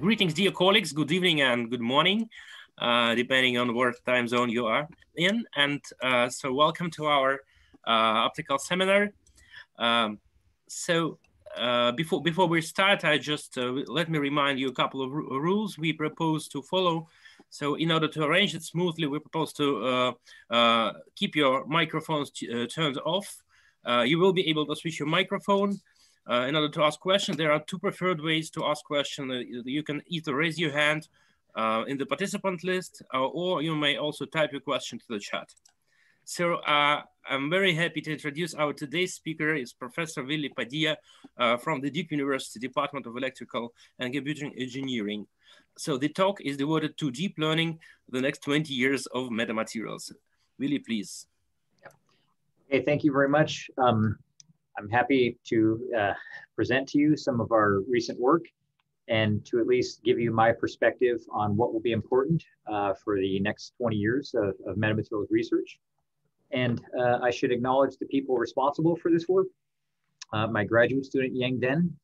Greetings, dear colleagues. Good evening and good morning, depending on what time zone you are in. And welcome to our optical seminar. Before we start, I just let me remind you a couple of rules we propose to follow. So in order to arrange it smoothly, we propose to keep your microphones turned off. You will be able to switch your microphone. In order to ask questions, there are two preferred ways to ask questions. You can either raise your hand in the participant list, or you may also type your question to the chat. So I'm very happy to introduce our today's speaker is Professor Willie Padilla from the Duke University Department of Electrical and Computing Engineering. So the talk is devoted to deep learning, the next 20 years of metamaterials. Willie, please. Okay, thank you very much. I'm happy to present to you some of our recent work and to at least give you my perspective on what will be important for the next 20 years of metamaterials research. And I should acknowledge the people responsible for this work. My graduate student, Yang Den,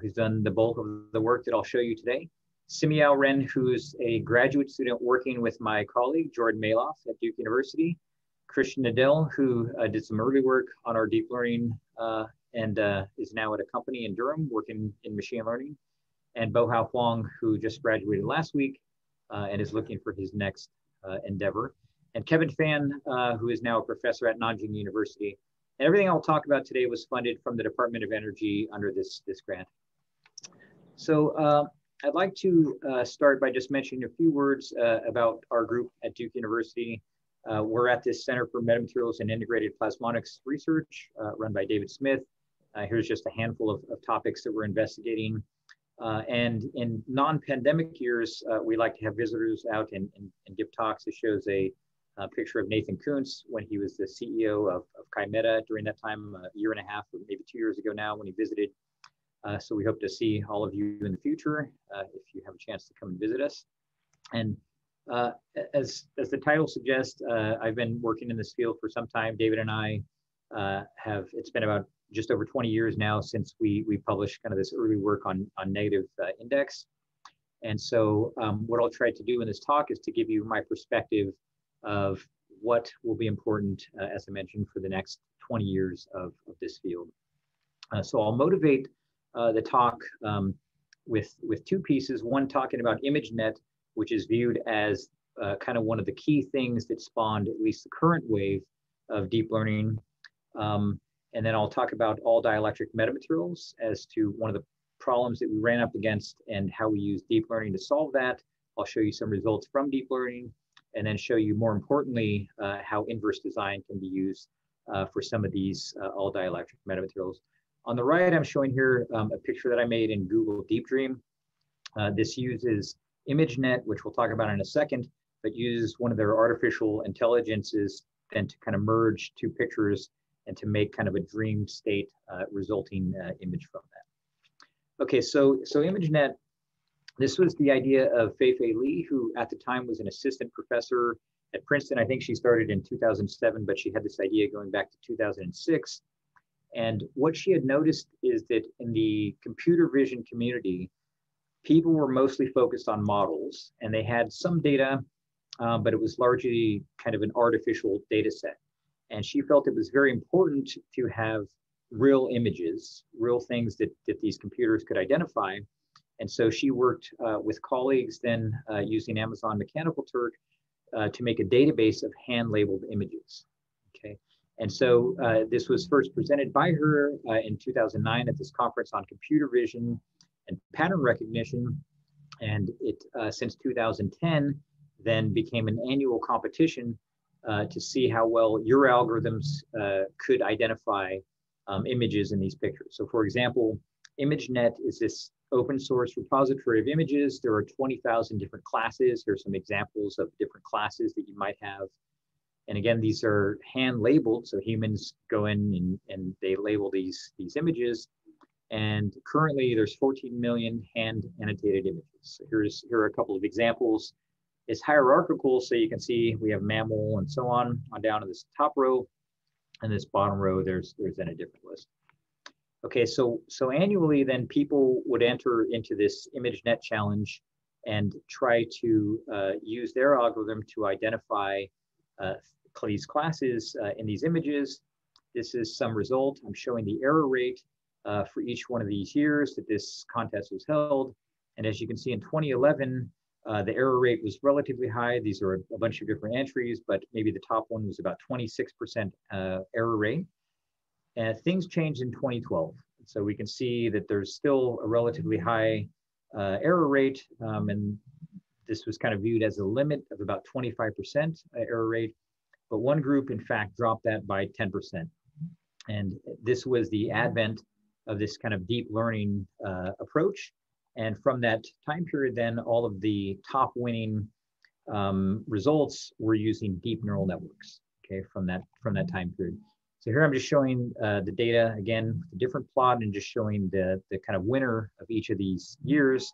who's done the bulk of the work that I'll show you today. Simiao Ren, who's a graduate student working with my colleague, Jordan Maloff at Duke University. Christian Nadell, who did some early work on our deep learning and is now at a company in Durham working in machine learning, and Bo Hao Huang, who just graduated last week and is looking for his next endeavor, and Kevin Fan, who is now a professor at Nanjing University. And everything I'll talk about today was funded from the Department of Energy under this grant. So I'd like to start by just mentioning a few words about our group at Duke University. We're at this Center for Metamaterials and Integrated Plasmonics Research run by David Smith. Here's just a handful of topics that we're investigating. And in non-pandemic years, we like to have visitors out and give talks. This shows a picture of Nathan Kuntz when he was the CEO of ChiMeta during that time, a year and a half or maybe 2 years ago now when he visited. So we hope to see all of you in the future if you have a chance to come and visit us. And as the title suggests, I've been working in this field for some time. David and I it's been about just over 20 years now since we published kind of this early work on negative index. And so what I'll try to do in this talk is to give you my perspective of what will be important, as I mentioned, for the next 20 years of this field. So I'll motivate the talk with two pieces, one talking about ImageNet, which is viewed as kind of one of the key things that spawned at least the current wave of deep learning. And then I'll talk about all dielectric metamaterials as to one of the problems that we ran up against and how we use deep learning to solve that. I'll show you some results from deep learning and then show you, more importantly, how inverse design can be used for some of these all dielectric metamaterials. On the right, I'm showing here a picture that I made in Google Deep Dream. This uses ImageNet, which we'll talk about in a second, but uses one of their artificial intelligences then to kind of merge two pictures and to make kind of a dream state resulting image from that. Okay, so ImageNet, this was the idea of Fei-Fei Li, who at the time was an assistant professor at Princeton. I think she started in 2007, but she had this idea going back to 2006. And what she had noticed is that in the computer vision community, people were mostly focused on models and they had some data, but it was largely kind of an artificial data set. And she felt it was very important to have real images, real things that these computers could identify. And so she worked with colleagues then using Amazon Mechanical Turk to make a database of hand-labeled images, okay? And so this was first presented by her in 2009 at this conference on computer vision and pattern recognition, and it since 2010 then became an annual competition to see how well your algorithms could identify images in these pictures. So for example, ImageNet is this open source repository of images. There are 20,000 different classes. Here's some examples of different classes that you might have. And again, these are hand labeled. So humans go in and they label these images. And currently there's 14 million hand annotated images. So here are a couple of examples. It's hierarchical, so you can see we have mammal and so on down to this top row. And this bottom row, there's then a different list. Okay, so annually then people would enter into this ImageNet challenge and try to use their algorithm to identify these classes in these images. This is some result. I'm showing the error rate for each one of these years that this contest was held. And as you can see in 2011, the error rate was relatively high. These are a bunch of different entries, but maybe the top one was about 26% error rate. And things changed in 2012. So we can see that there's still a relatively high error rate. And this was kind of viewed as a limit of about 25% error rate. But one group, in fact, dropped that by 10%. And this was the advent of this kind of deep learning approach. And from that time period, then all of the top winning results were using deep neural networks, okay, from that time period. So here I'm just showing the data again, with a different plot, and just showing the kind of winner of each of these years.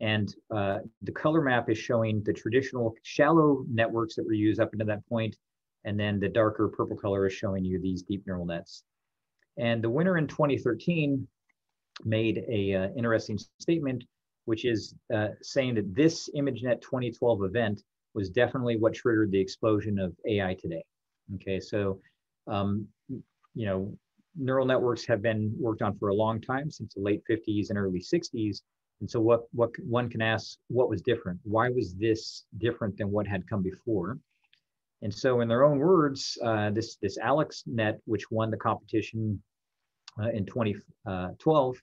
And the color map is showing the traditional shallow networks that were used up until that point. And then the darker purple color is showing you these deep neural nets. And the winner in 2013 made a interesting statement, which is saying that this ImageNet 2012 event was definitely what triggered the explosion of AI today. Okay, so you know, neural networks have been worked on for a long time, since the late 50s and early 60s. And so what one can ask, what was different? Why was this different than what had come before? And so in their own words, this AlexNet, which won the competition in 2012,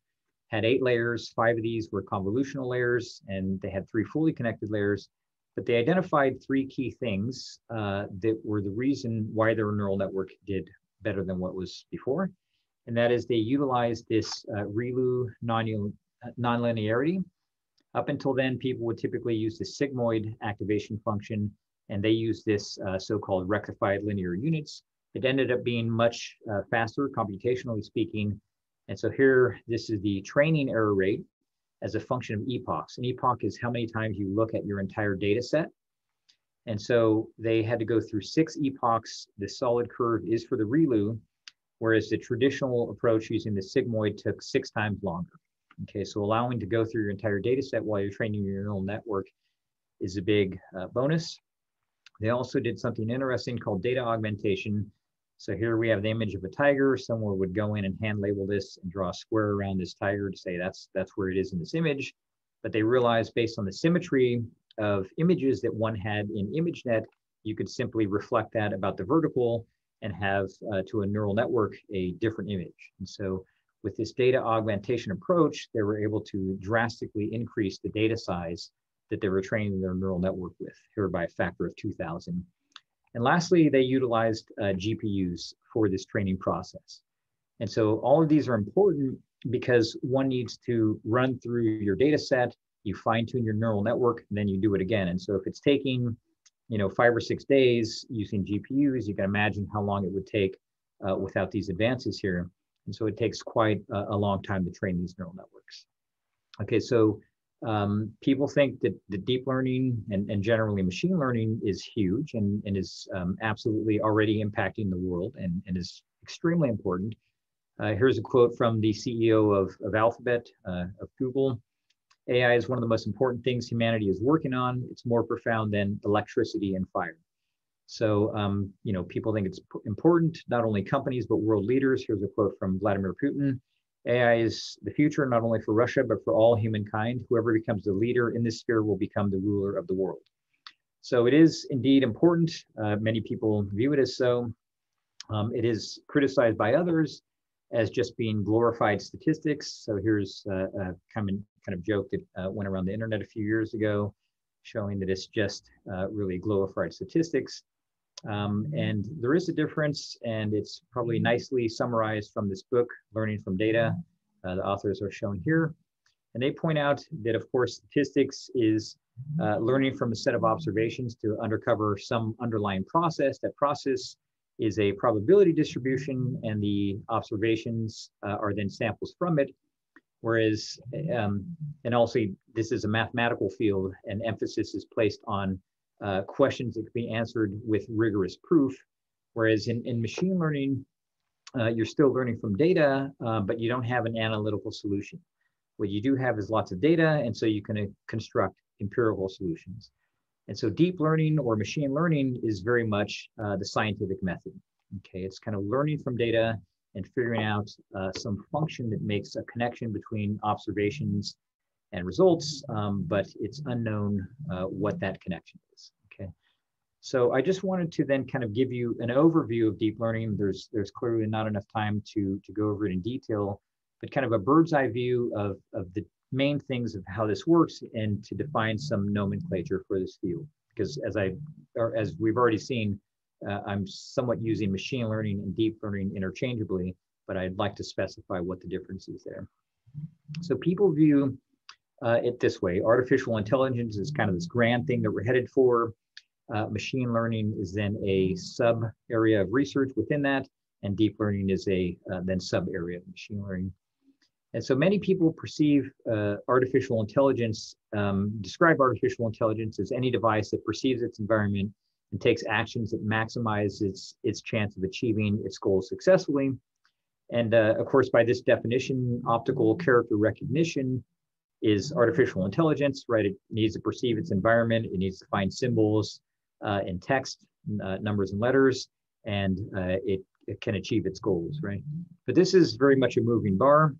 had 8 layers. 5 of these were convolutional layers, and they had 3 fully connected layers. But they identified 3 key things that were the reason why their neural network did better than what was before. And that is, they utilized this ReLU nonlinearity. Up until then, people would typically use the sigmoid activation function, and they used this so-called rectified linear units. It ended up being much faster, computationally speaking. And so here, this is the training error rate as a function of epochs. An epoch is how many times you look at your entire data set. And so they had to go through 6 epochs. The solid curve is for the ReLU, whereas the traditional approach using the sigmoid took 6 times longer. Okay, so allowing to go through your entire data set while you're training your neural network is a big bonus. They also did something interesting called data augmentation. So here we have the image of a tiger. Someone would go in and hand label this and draw a square around this tiger to say that's where it is in this image. But they realized, based on the symmetry of images that one had in ImageNet, you could simply reflect that about the vertical and have to a neural network a different image. And so with this data augmentation approach, they were able to drastically increase the data size that they were training their neural network with, here by a factor of 2,000. And lastly, they utilized GPUs for this training process. And so all of these are important because one needs to run through your data set, you fine tune your neural network, and then you do it again. And so if it's taking, you know, 5 or 6 days using GPUs, you can imagine how long it would take without these advances here. And so it takes quite a long time to train these neural networks. Okay, so people think that the deep learning and generally machine learning is huge and is absolutely already impacting the world and is extremely important. Here's a quote from the CEO of Alphabet, of Google. AI is one of the most important things humanity is working on. It's more profound than electricity and fire. So, you know, people think it's important, not only companies, but world leaders. Here's a quote from Vladimir Putin. AI is the future, not only for Russia, but for all humankind. Whoever becomes the leader in this sphere will become the ruler of the world. So it is indeed important. Many people view it as so. It is criticized by others as just being glorified statistics. So here's a common kind of joke that went around the internet a few years ago, showing that it's just really glorified statistics. And there is a difference, and it's probably nicely summarized from this book, Learning from Data. The authors are shown here. And they point out that, of course, statistics is learning from a set of observations to uncover some underlying process. That process is a probability distribution, and the observations are then samples from it. Whereas, and also, this is a mathematical field, and emphasis is placed on questions that can be answered with rigorous proof. Whereas in machine learning, You're still learning from data, but you don't have an analytical solution. What you do have is lots of data, and so you can construct empirical solutions. And so deep learning or machine learning is very much the scientific method. Okay, it's kind of learning from data and figuring out some function that makes a connection between observations and results, but it's unknown what that connection is. Okay, so I just wanted to then kind of give you an overview of deep learning. There's clearly not enough time to go over it in detail, but kind of a bird's eye view of the main things of how this works and to define some nomenclature for this field. Because as we've already seen, I'm somewhat using machine learning and deep learning interchangeably, but I'd like to specify what the difference is there. So people view it this way. Artificial intelligence is kind of this grand thing that we're headed for. Machine learning is then a sub area of research within that, and deep learning is a then sub area of machine learning. And so many people perceive artificial intelligence, describe artificial intelligence as any device that perceives its environment and takes actions that maximize its chance of achieving its goals successfully. And of course, by this definition, optical character recognition is artificial intelligence, right? It needs to perceive its environment. It needs to find symbols in text, numbers and letters, and it can achieve its goals, right? But this is very much a moving bar.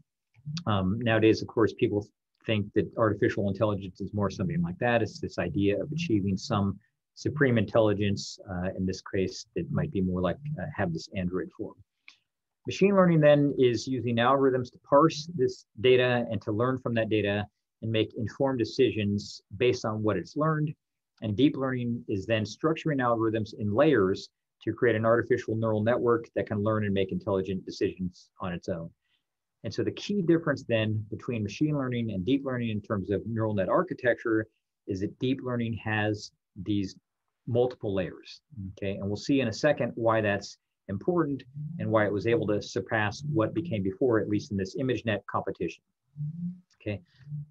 Nowadays, of course, people think that artificial intelligence is more something like that. It's this idea of achieving some supreme intelligence. In this case, it might be more like have this android form. Machine learning then is using algorithms to parse this data and to learn from that data and make informed decisions based on what it's learned. And deep learning is then structuring algorithms in layers to create an artificial neural network that can learn and make intelligent decisions on its own. And so the key difference then between machine learning and deep learning in terms of neural net architecture is that deep learning has these multiple layers, okay? And we'll see in a second why that's important and why it was able to surpass what became before, at least in this ImageNet competition, okay?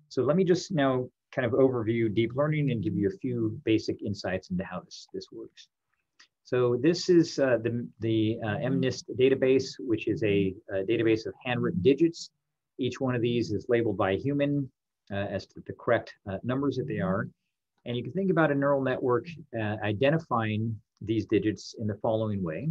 So let me just now kind of overview deep learning and give you a few basic insights into how this works. So this is the MNIST database, which is a database of handwritten digits. Each one of these is labeled by a human as to the correct numbers that they are. And you can think about a neural network identifying these digits in the following way.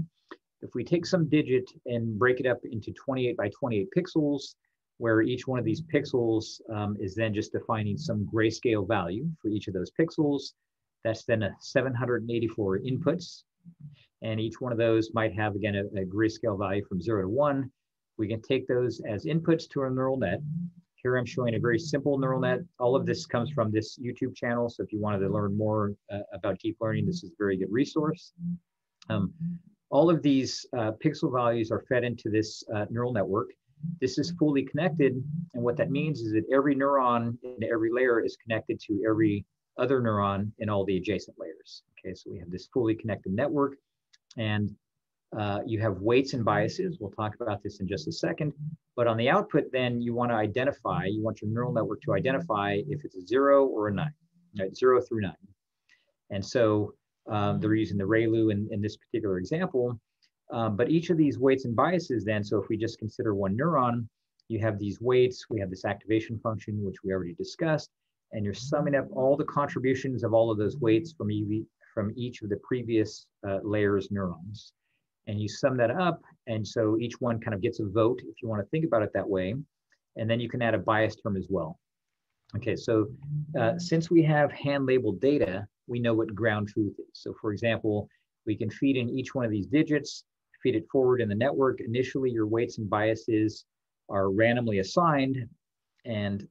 If we take some digit and break it up into 28 by 28 pixels, where each one of these pixels is then just defining some grayscale value for each of those pixels, that's then a 784 inputs. And each one of those might have, again, a grayscale value from 0 to 1. We can take those as inputs to our neural net. Here I'm showing a very simple neural net. All of this comes from this YouTube channel. So if you wanted to learn more about deep learning, this is a very good resource. All of these pixel values are fed into this neural network. This is fully connected. And what that means is that every neuron in every layer is connected to every other neuron in all the adjacent layers. Okay, so we have this fully connected network, and you have weights and biases. We'll talk about this in just a second. But on the output, then you want to identify, you want your neural network to identify if it's a 0 or a 9, right? 0 through 9. And so they're using the ReLU in this particular example. But each of these weights and biases then, so if we just consider one neuron, you have these weights, we have this activation function, which we already discussed, and you're summing up all the contributions of all of those weights from each of the previous layers neurons. And you sum that up, and so each one kind of gets a vote, if you want to think about it that way, and then you can add a bias term as well. Okay, so since we have hand-labeled data, we know what ground truth is. So for example, we can feed in each one of these digits, feed it forward in the network. Initially, your weights and biases are randomly assigned, and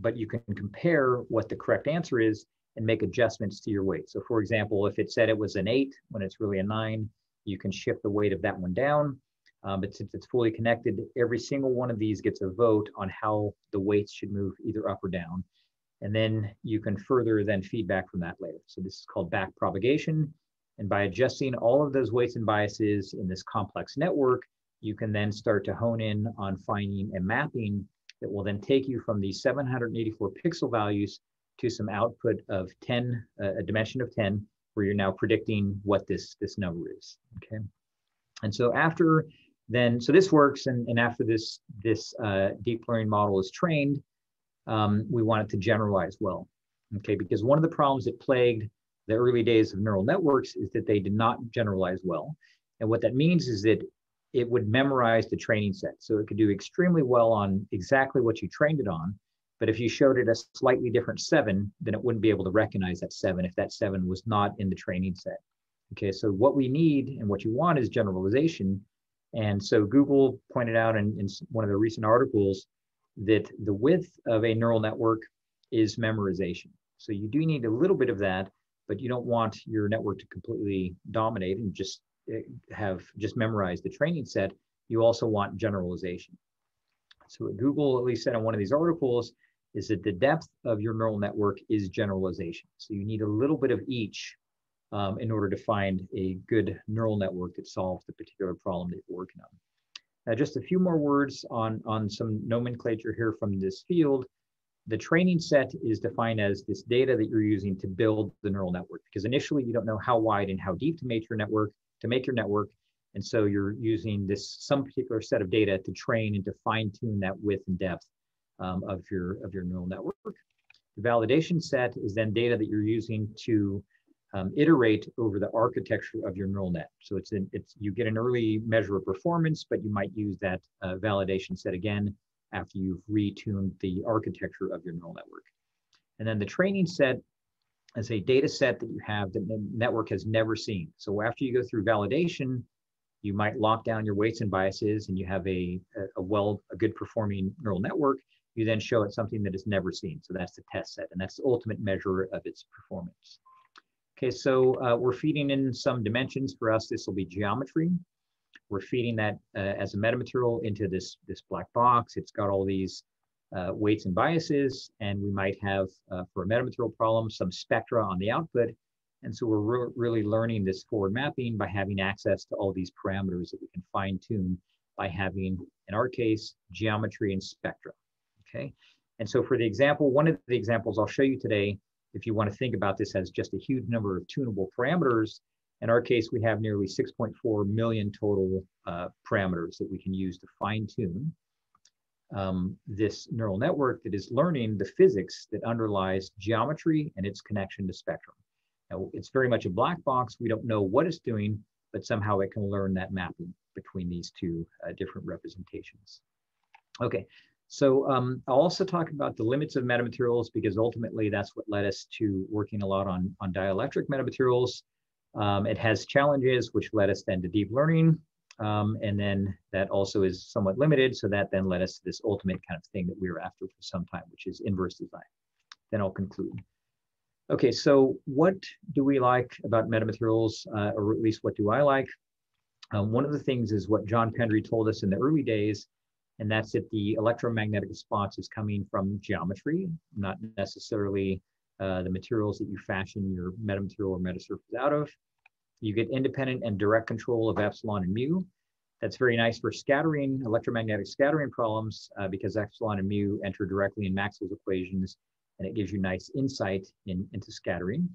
but you can compare what the correct answer is and make adjustments to your weight. So for example, if it said it was an 8 when it's really a 9, you can shift the weight of that one down. But since it's fully connected, every single one of these gets a vote on how the weights should move either up or down. And then you can further then feedback from that later. So this is called back propagation. And by adjusting all of those weights and biases in this complex network, you can then start to hone in on finding a mapping that will then take you from these 784 pixel values to some output of 10, a dimension of 10, where you're now predicting what this number is, okay? And so after Then, so this works, and after this deep learning model is trained, we want it to generalize well, okay? Because one of the problems that plagued the early days of neural networks is that they did not generalize well. And what that means is that it would memorize the training set. So it could do extremely well on exactly what you trained it on, but if you showed it a slightly different 7, then it wouldn't be able to recognize that 7 if that 7 was not in the training set. Okay, so what we need and what you want is generalization. And so Google pointed out in one of the recent articles that the width of a neural network is memorization. So you do need a little bit of that, but you don't want your network to completely dominate and just memorize the training set. You also want generalization. So what Google at least said in one of these articles is that the depth of your neural network is generalization. So you need a little bit of each in order to find a good neural network that solves the particular problem that you're working on. Now, just a few more words on some nomenclature here from this field. The training set is defined as this data that you're using to build the neural network, because initially you don't know how wide and how deep to make your network, and so you're using some particular set of data to train and to fine tune that width and depth of your neural network. The validation set is then data that you're using to iterate over the architecture of your neural net. So you get an early measure of performance, but you might use that validation set again after you've retuned the architecture of your neural network. And then the training set is a data set that you have that the network has never seen. So after you go through validation, you might lock down your weights and biases, and you have a good performing neural network. You then show it something that it's never seen. So that's the test set, and that's the ultimate measure of its performance. Okay, so we're feeding in some dimensions. For us, this will be geometry. We're feeding that as a metamaterial into this black box. It's got all these weights and biases, and we might have, for a metamaterial problem, some spectra on the output. And so we're really learning this forward mapping by having access to all these parameters that we can fine tune by having, in our case, geometry and spectra, okay? And so for the example, one of the examples I'll show you today, if you want to think about this as just a huge number of tunable parameters, in our case, we have nearly 6.4 million total parameters that we can use to fine tune this neural network that is learning the physics that underlies geometry and its connection to spectrum. Now, it's very much a black box. We don't know what it's doing, but somehow it can learn that mapping between these two different representations. Okay. So I'll also talk about the limits of metamaterials, because ultimately that's what led us to working a lot on dielectric metamaterials. It has challenges, which led us then to deep learning. And then that also is somewhat limited. So that then led us to this ultimate kind of thing that we were after for some time, which is inverse design. Then I'll conclude. Okay, so what do we like about metamaterials, or at least what do I like? One of the things is what John Pendry told us in the early days, and that's that the electromagnetic response is coming from geometry, not necessarily the materials that you fashion your metamaterial or metasurface out of. You get independent and direct control of epsilon and mu. That's very nice for scattering, electromagnetic scattering problems, because epsilon and mu enter directly in Maxwell's equations, and it gives you nice insight into scattering.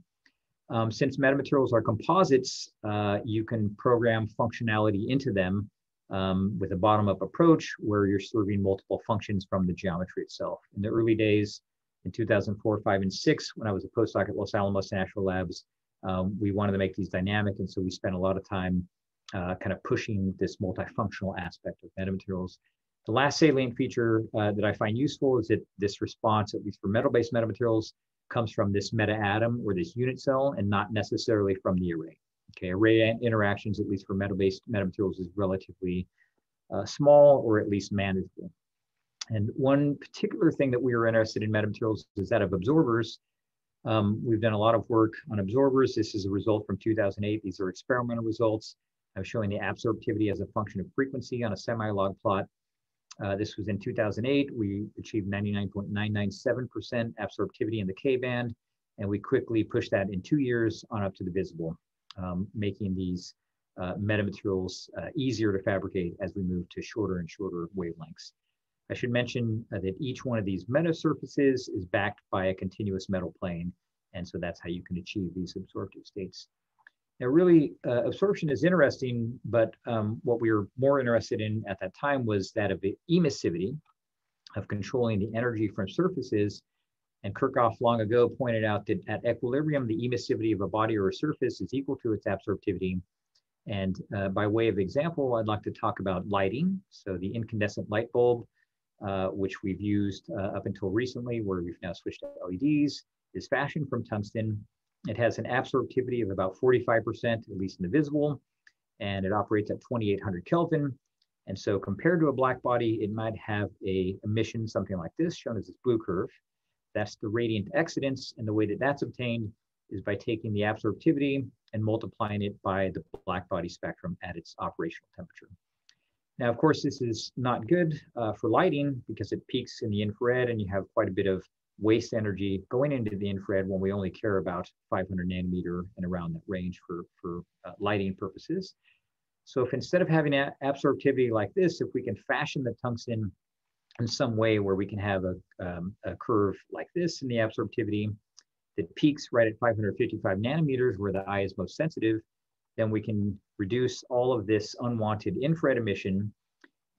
Since metamaterials are composites, you can program functionality into them with a bottom-up approach where you're serving multiple functions from the geometry itself. In the early days, in 2004, 5, and 6, when I was a postdoc at Los Alamos National Labs, we wanted to make these dynamic, and so we spent a lot of time kind of pushing this multifunctional aspect of metamaterials. The last salient feature that I find useful is that this response, at least for metal-based metamaterials, comes from this meta-atom or this unit cell, and not necessarily from the array. Okay, array interactions, at least for metal-based metamaterials, is relatively small, or at least manageable. And one particular thing that we are interested in metamaterials is that of absorbers. We've done a lot of work on absorbers. This is a result from 2008. These are experimental results. I'm showing the absorptivity as a function of frequency on a semi-log plot. This was in 2008. We achieved 99.997% absorptivity in the K-band, and we quickly pushed that in 2 years on up to the visible, making these metamaterials easier to fabricate as we move to shorter and shorter wavelengths. I should mention that each one of these metasurfaces is backed by a continuous metal plane, and so that's how you can achieve these absorptive states. Now, really, absorption is interesting, but what we were more interested in at that time was that of the emissivity, of controlling the energy from surfaces. And Kirchhoff long ago pointed out that at equilibrium, the emissivity of a body or a surface is equal to its absorptivity. And by way of example, I'd like to talk about lighting. So the incandescent light bulb, which we've used up until recently, where we've now switched to LEDs, is fashioned from tungsten. It has an absorptivity of about 45%, at least in the visible, and it operates at 2800 Kelvin. And so compared to a black body, it might have a emission, something like this, shown as this blue curve. That's the radiant excidence, and the way that that's obtained is by taking the absorptivity and multiplying it by the black body spectrum at its operational temperature. Now, of course, this is not good for lighting because it peaks in the infrared and you have quite a bit of waste energy going into the infrared when we only care about 500 nanometer and around that range for lighting purposes. So if instead of having absorptivity like this, if we can fashion the tungsten in some way where we can have a curve like this in the absorptivity that peaks right at 555 nanometers where the eye is most sensitive, then we can reduce all of this unwanted infrared emission.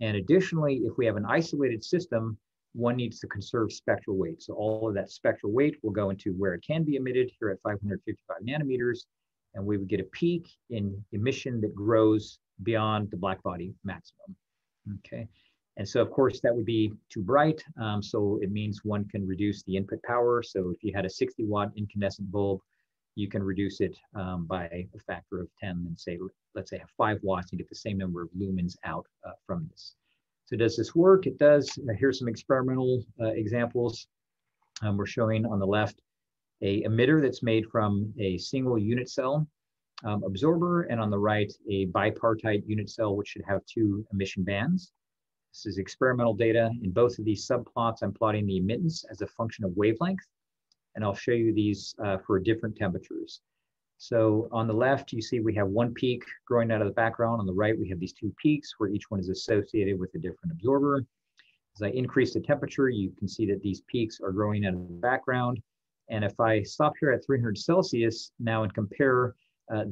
And additionally, if we have an isolated system, one needs to conserve spectral weight. So all of that spectral weight will go into where it can be emitted here at 555 nanometers, and we would get a peak in emission that grows beyond the black body maximum, okay? And so of course that would be too bright. So it means one can reduce the input power. So if you had a 60 watt incandescent bulb, you can reduce it by a factor of 10 and say, let's say have 5 watts, you get the same number of lumens out from this. So does this work? It does. Here's some experimental examples. We're showing on the left a emitter that's made from a single unit cell absorber, and on the right, a bipartite unit cell, which should have 2 emission bands. This is experimental data. In both of these subplots, I'm plotting the emittance as a function of wavelength, and I'll show you these for different temperatures. So on the left, you see we have one peak growing out of the background. On the right, we have these 2 peaks where each one is associated with a different absorber. As I increase the temperature, you can see that these peaks are growing out of the background. And if I stop here at 300 Celsius now and compare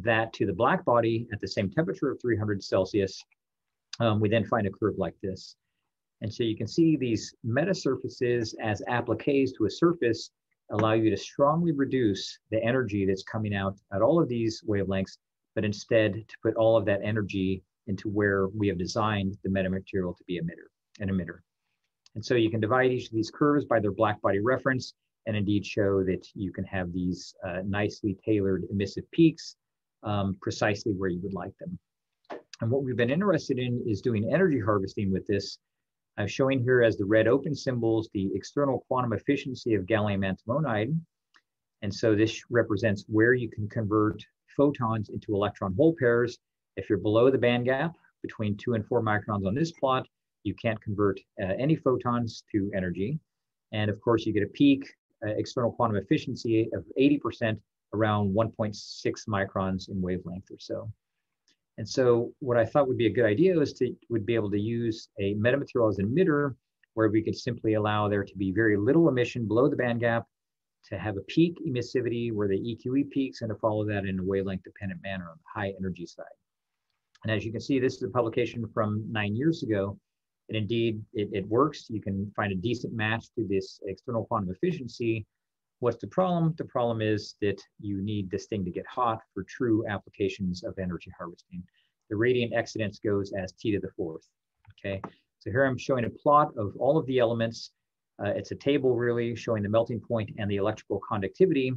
that to the black body at the same temperature of 300 Celsius, we then find a curve like this. And so you can see these meta surfaces as appliques to a surface allow you to strongly reduce the energy that's coming out at all of these wavelengths, but instead to put all of that energy into where we have designed the metamaterial to be an emitter. And so you can divide each of these curves by their black body reference and indeed show that you can have these nicely tailored emissive peaks precisely where you would like them. And what we've been interested in is doing energy harvesting with this. I'm showing here as the red open symbols the external quantum efficiency of gallium antimonide. And so this represents where you can convert photons into electron hole pairs. If you're below the band gap between 2 and 4 microns on this plot, you can't convert any photons to energy. And of course you get a peak external quantum efficiency of 80% around 1.6 microns in wavelength or so. And so what I thought would be a good idea is would be able to use a metamaterial as an emitter where we could simply allow there to be very little emission below the band gap, to have a peak emissivity where the EQE peaks, and to follow that in a wavelength dependent manner on the high energy side. And as you can see, this is a publication from 9 years ago, and indeed it works. You can find a decent match to this external quantum efficiency. What's the problem? The problem is that you need this thing to get hot for true applications of energy harvesting. The radiant excidence goes as T⁴. Okay, so here I'm showing a plot of all of the elements. It's a table really showing the melting point and the electrical conductivity.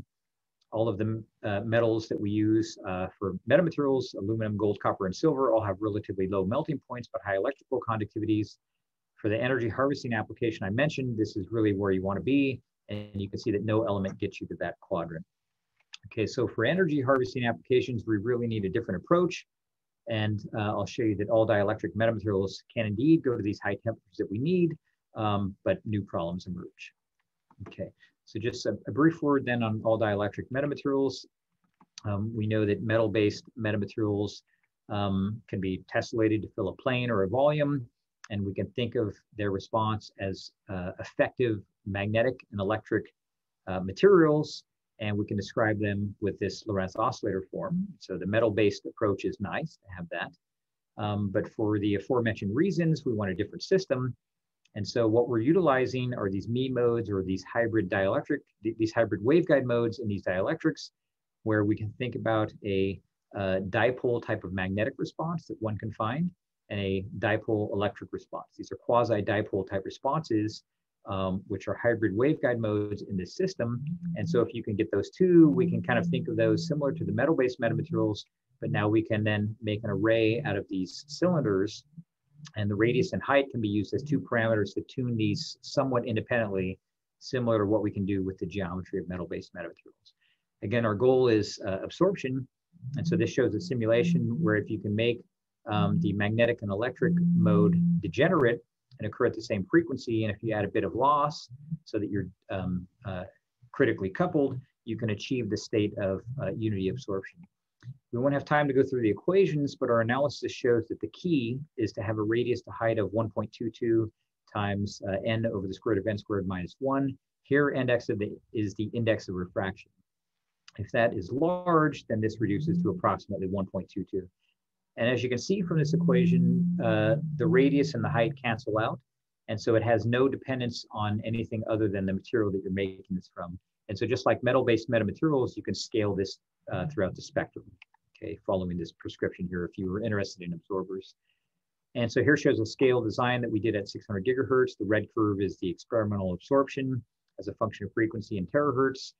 All of the metals that we use for metamaterials, aluminum, gold, copper, and silver, all have relatively low melting points but high electrical conductivities. For the energy harvesting application I mentioned, this is really where you want to be. And you can see that no element gets you to that quadrant. Okay, so for energy harvesting applications, we really need a different approach. And I'll show you that all dielectric metamaterials can indeed go to these high temperatures that we need, but new problems emerge. Okay, so just a brief word then on all dielectric metamaterials. We know that metal-based metamaterials can be tessellated to fill a plane or a volume, and we can think of their response as effective magnetic and electric materials. and we can describe them with this Lorentz oscillator form. So the metal-based approach is nice to have that. But for the aforementioned reasons, we want a different system. And so what we're utilizing are these Mie modes or these hybrid dielectric, these hybrid waveguide modes in these dielectrics, where we can think about a dipole type of magnetic response that one can find and a dipole electric response. These are quasi-dipole type responses, which are hybrid waveguide modes in this system. And so if you can get those two, we can kind of think of those similar to the metal-based metamaterials, but now we can then make an array out of these cylinders, and the radius and height can be used as two parameters to tune these somewhat independently, similar to what we can do with the geometry of metal-based metamaterials. Again, our goal is absorption. And so this shows a simulation where if you can make the magnetic and electric mode degenerate and occur at the same frequency, and if you add a bit of loss so that you're critically coupled, you can achieve the state of unity absorption. We won't have time to go through the equations, but our analysis shows that the key is to have a radius to height of 1.22 times n over the square root of n squared minus 1. Here, index of is the index of refraction. If that is large, then this reduces to approximately 1.22. And as you can see from this equation, the radius and the height cancel out. And so it has no dependence on anything other than the material that you're making this from. And so just like metal-based metamaterials, you can scale this throughout the spectrum, okay, following this prescription here if you were interested in absorbers. And so here shows a scale design that we did at 600 gigahertz. The red curve is the experimental absorption as a function of frequency in terahertz.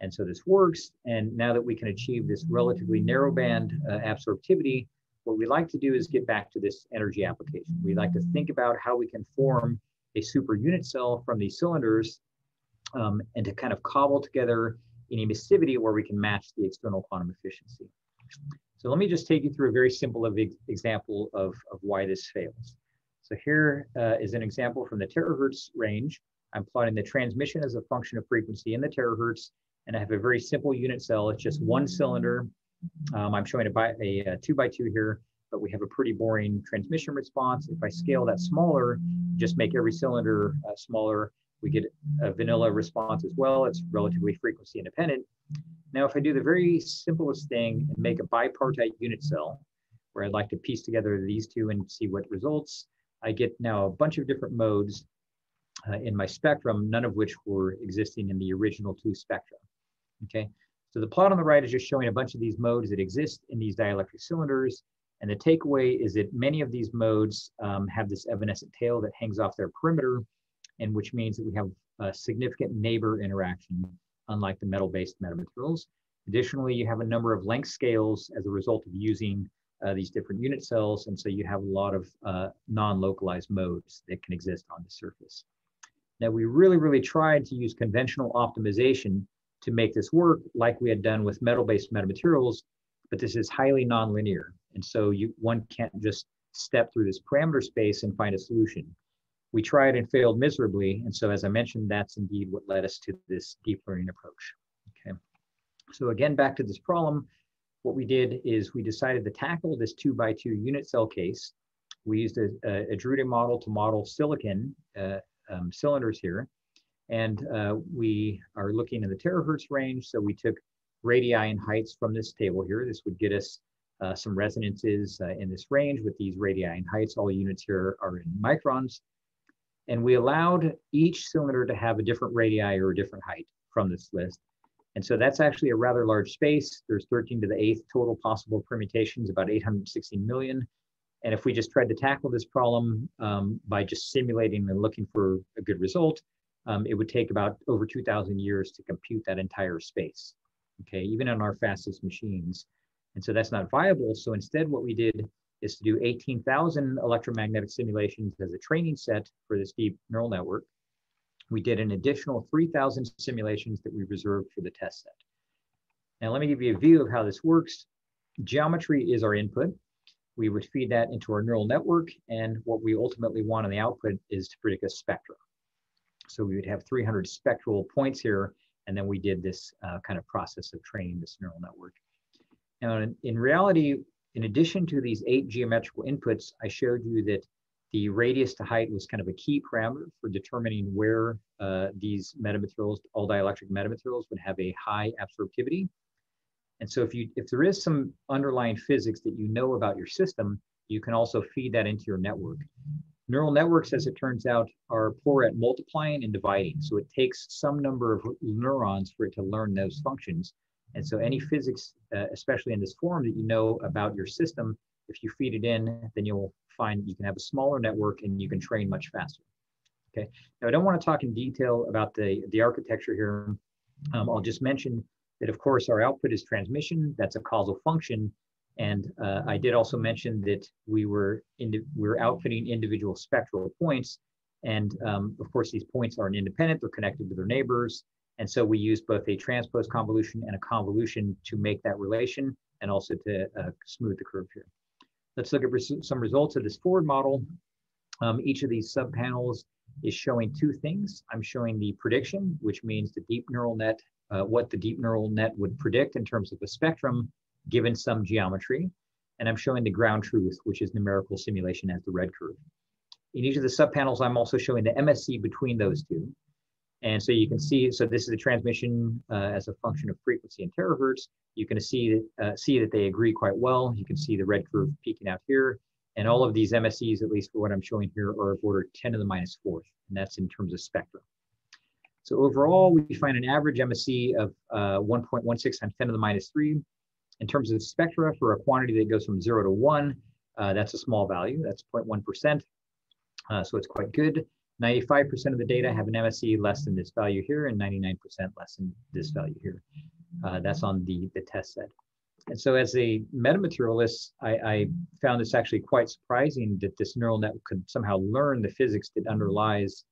And so this works. And now that we can achieve this relatively narrow band absorptivity, what we like to do is get back to this energy application. We like to think about how we can form a super unit cell from these cylinders and to kind of cobble together any emissivity where we can match the external quantum efficiency. So let me just take you through a very simple example of why this fails. So here is an example from the terahertz range. I'm plotting the transmission as a function of frequency in the terahertz, and I have a very simple unit cell. It's just one cylinder. I'm showing a 2x2 here, but we have a pretty boring transmission response. If I scale that smaller, just make every cylinder smaller, we get a vanilla response as well. It's relatively frequency independent. Now, if I do the very simplest thing and make a bipartite unit cell, where I'd like to piece together these two and see what results, I get now a bunch of different modes in my spectrum, none of which were existing in the original two spectra, okay? So the plot on the right is just showing a bunch of these modes that exist in these dielectric cylinders. And the takeaway is that many of these modes have this evanescent tail that hangs off their perimeter, and which means that we have a significant neighbor interaction, unlike the metal-based metamaterials. Additionally, you have a number of length scales as a result of using these different unit cells. And so you have a lot of non-localized modes that can exist on the surface. Now, we really tried to use conventional optimization to make this work like we had done with metal-based metamaterials, but this is highly nonlinear. And so one can't just step through this parameter space and find a solution. We tried and failed miserably. And so as I mentioned, that's indeed what led us to this deep learning approach, okay? So again, back to this problem, what we did is we decided to tackle this 2x2 unit cell case. We used a Drude model to model silicon cylinders here. And we are looking in the terahertz range. So we took radii and heights from this table here. This would get us some resonances in this range with these radii and heights. All units here are in microns. And we allowed each cylinder to have a different radii or a different height from this list. And so that's actually a rather large space. There's 13 to the eighth total possible permutations, about 816 million. And if we just tried to tackle this problem by just simulating and looking for a good result, it would take about over 2,000 years to compute that entire space, okay, even on our fastest machines. And so that's not viable. So instead, what we did is to do 18,000 electromagnetic simulations as a training set for this deep neural network. We did an additional 3,000 simulations that we reserved for the test set. Now, let me give you a view of how this works. Geometry is our input. We would feed that into our neural network. And what we ultimately want on the output is to predict a spectrum. So we would have 300 spectral points here, and then we did this kind of process of training this neural network. Now, in reality, in addition to these 8 geometrical inputs, I showed you that The radius to height was kind of a key parameter for determining where these metamaterials, all dielectric metamaterials, would have a high absorptivity. And so if there is some underlying physics that you know about your system, you can also feed that into your network. Neural networks, as it turns out, are poor at multiplying and dividing. So it takes some number of neurons for it to learn those functions. And so any physics, especially in this form, that you know about your system, if you feed it in, then you'll find you can have a smaller network and you can train much faster. Okay, now I don't want to talk in detail about the architecture here. I'll just mention that, of course, our output is transmission. That's a causal function. And I did also mention that we were outfitting individual spectral points. And of course, these points aren't independent. They're connected to their neighbors. And so we use both a transpose convolution and a convolution to make that relation and also to smooth the curve here. Let's look at some results of this forward model. Each of these subpanels is showing two things. I'm showing the prediction, which means the deep neural net, what the deep neural net would predict in terms of a spectrum given some geometry. And I'm showing the ground truth, which is numerical simulation as the red curve. In each of the subpanels, I'm also showing the MSE between those two. And so you can see, so this is the transmission as a function of frequency in terahertz. You can see that they agree quite well. You can see the red curve peaking out here. And all of these MSEs, at least for what I'm showing here, are of order 10 to the minus fourth. And that's in terms of spectrum. So overall, we find an average MSE of 1.16 times 10 to the minus 3. In terms of spectra, for a quantity that goes from 0 to 1, that's a small value. That's 0.1%. So it's quite good. 95% of the data have an MSE less than this value here, and 99% less than this value here. That's on the test set. And so as a metamaterialist, I found this actually quite surprising that this neural net could somehow learn the physics that underlies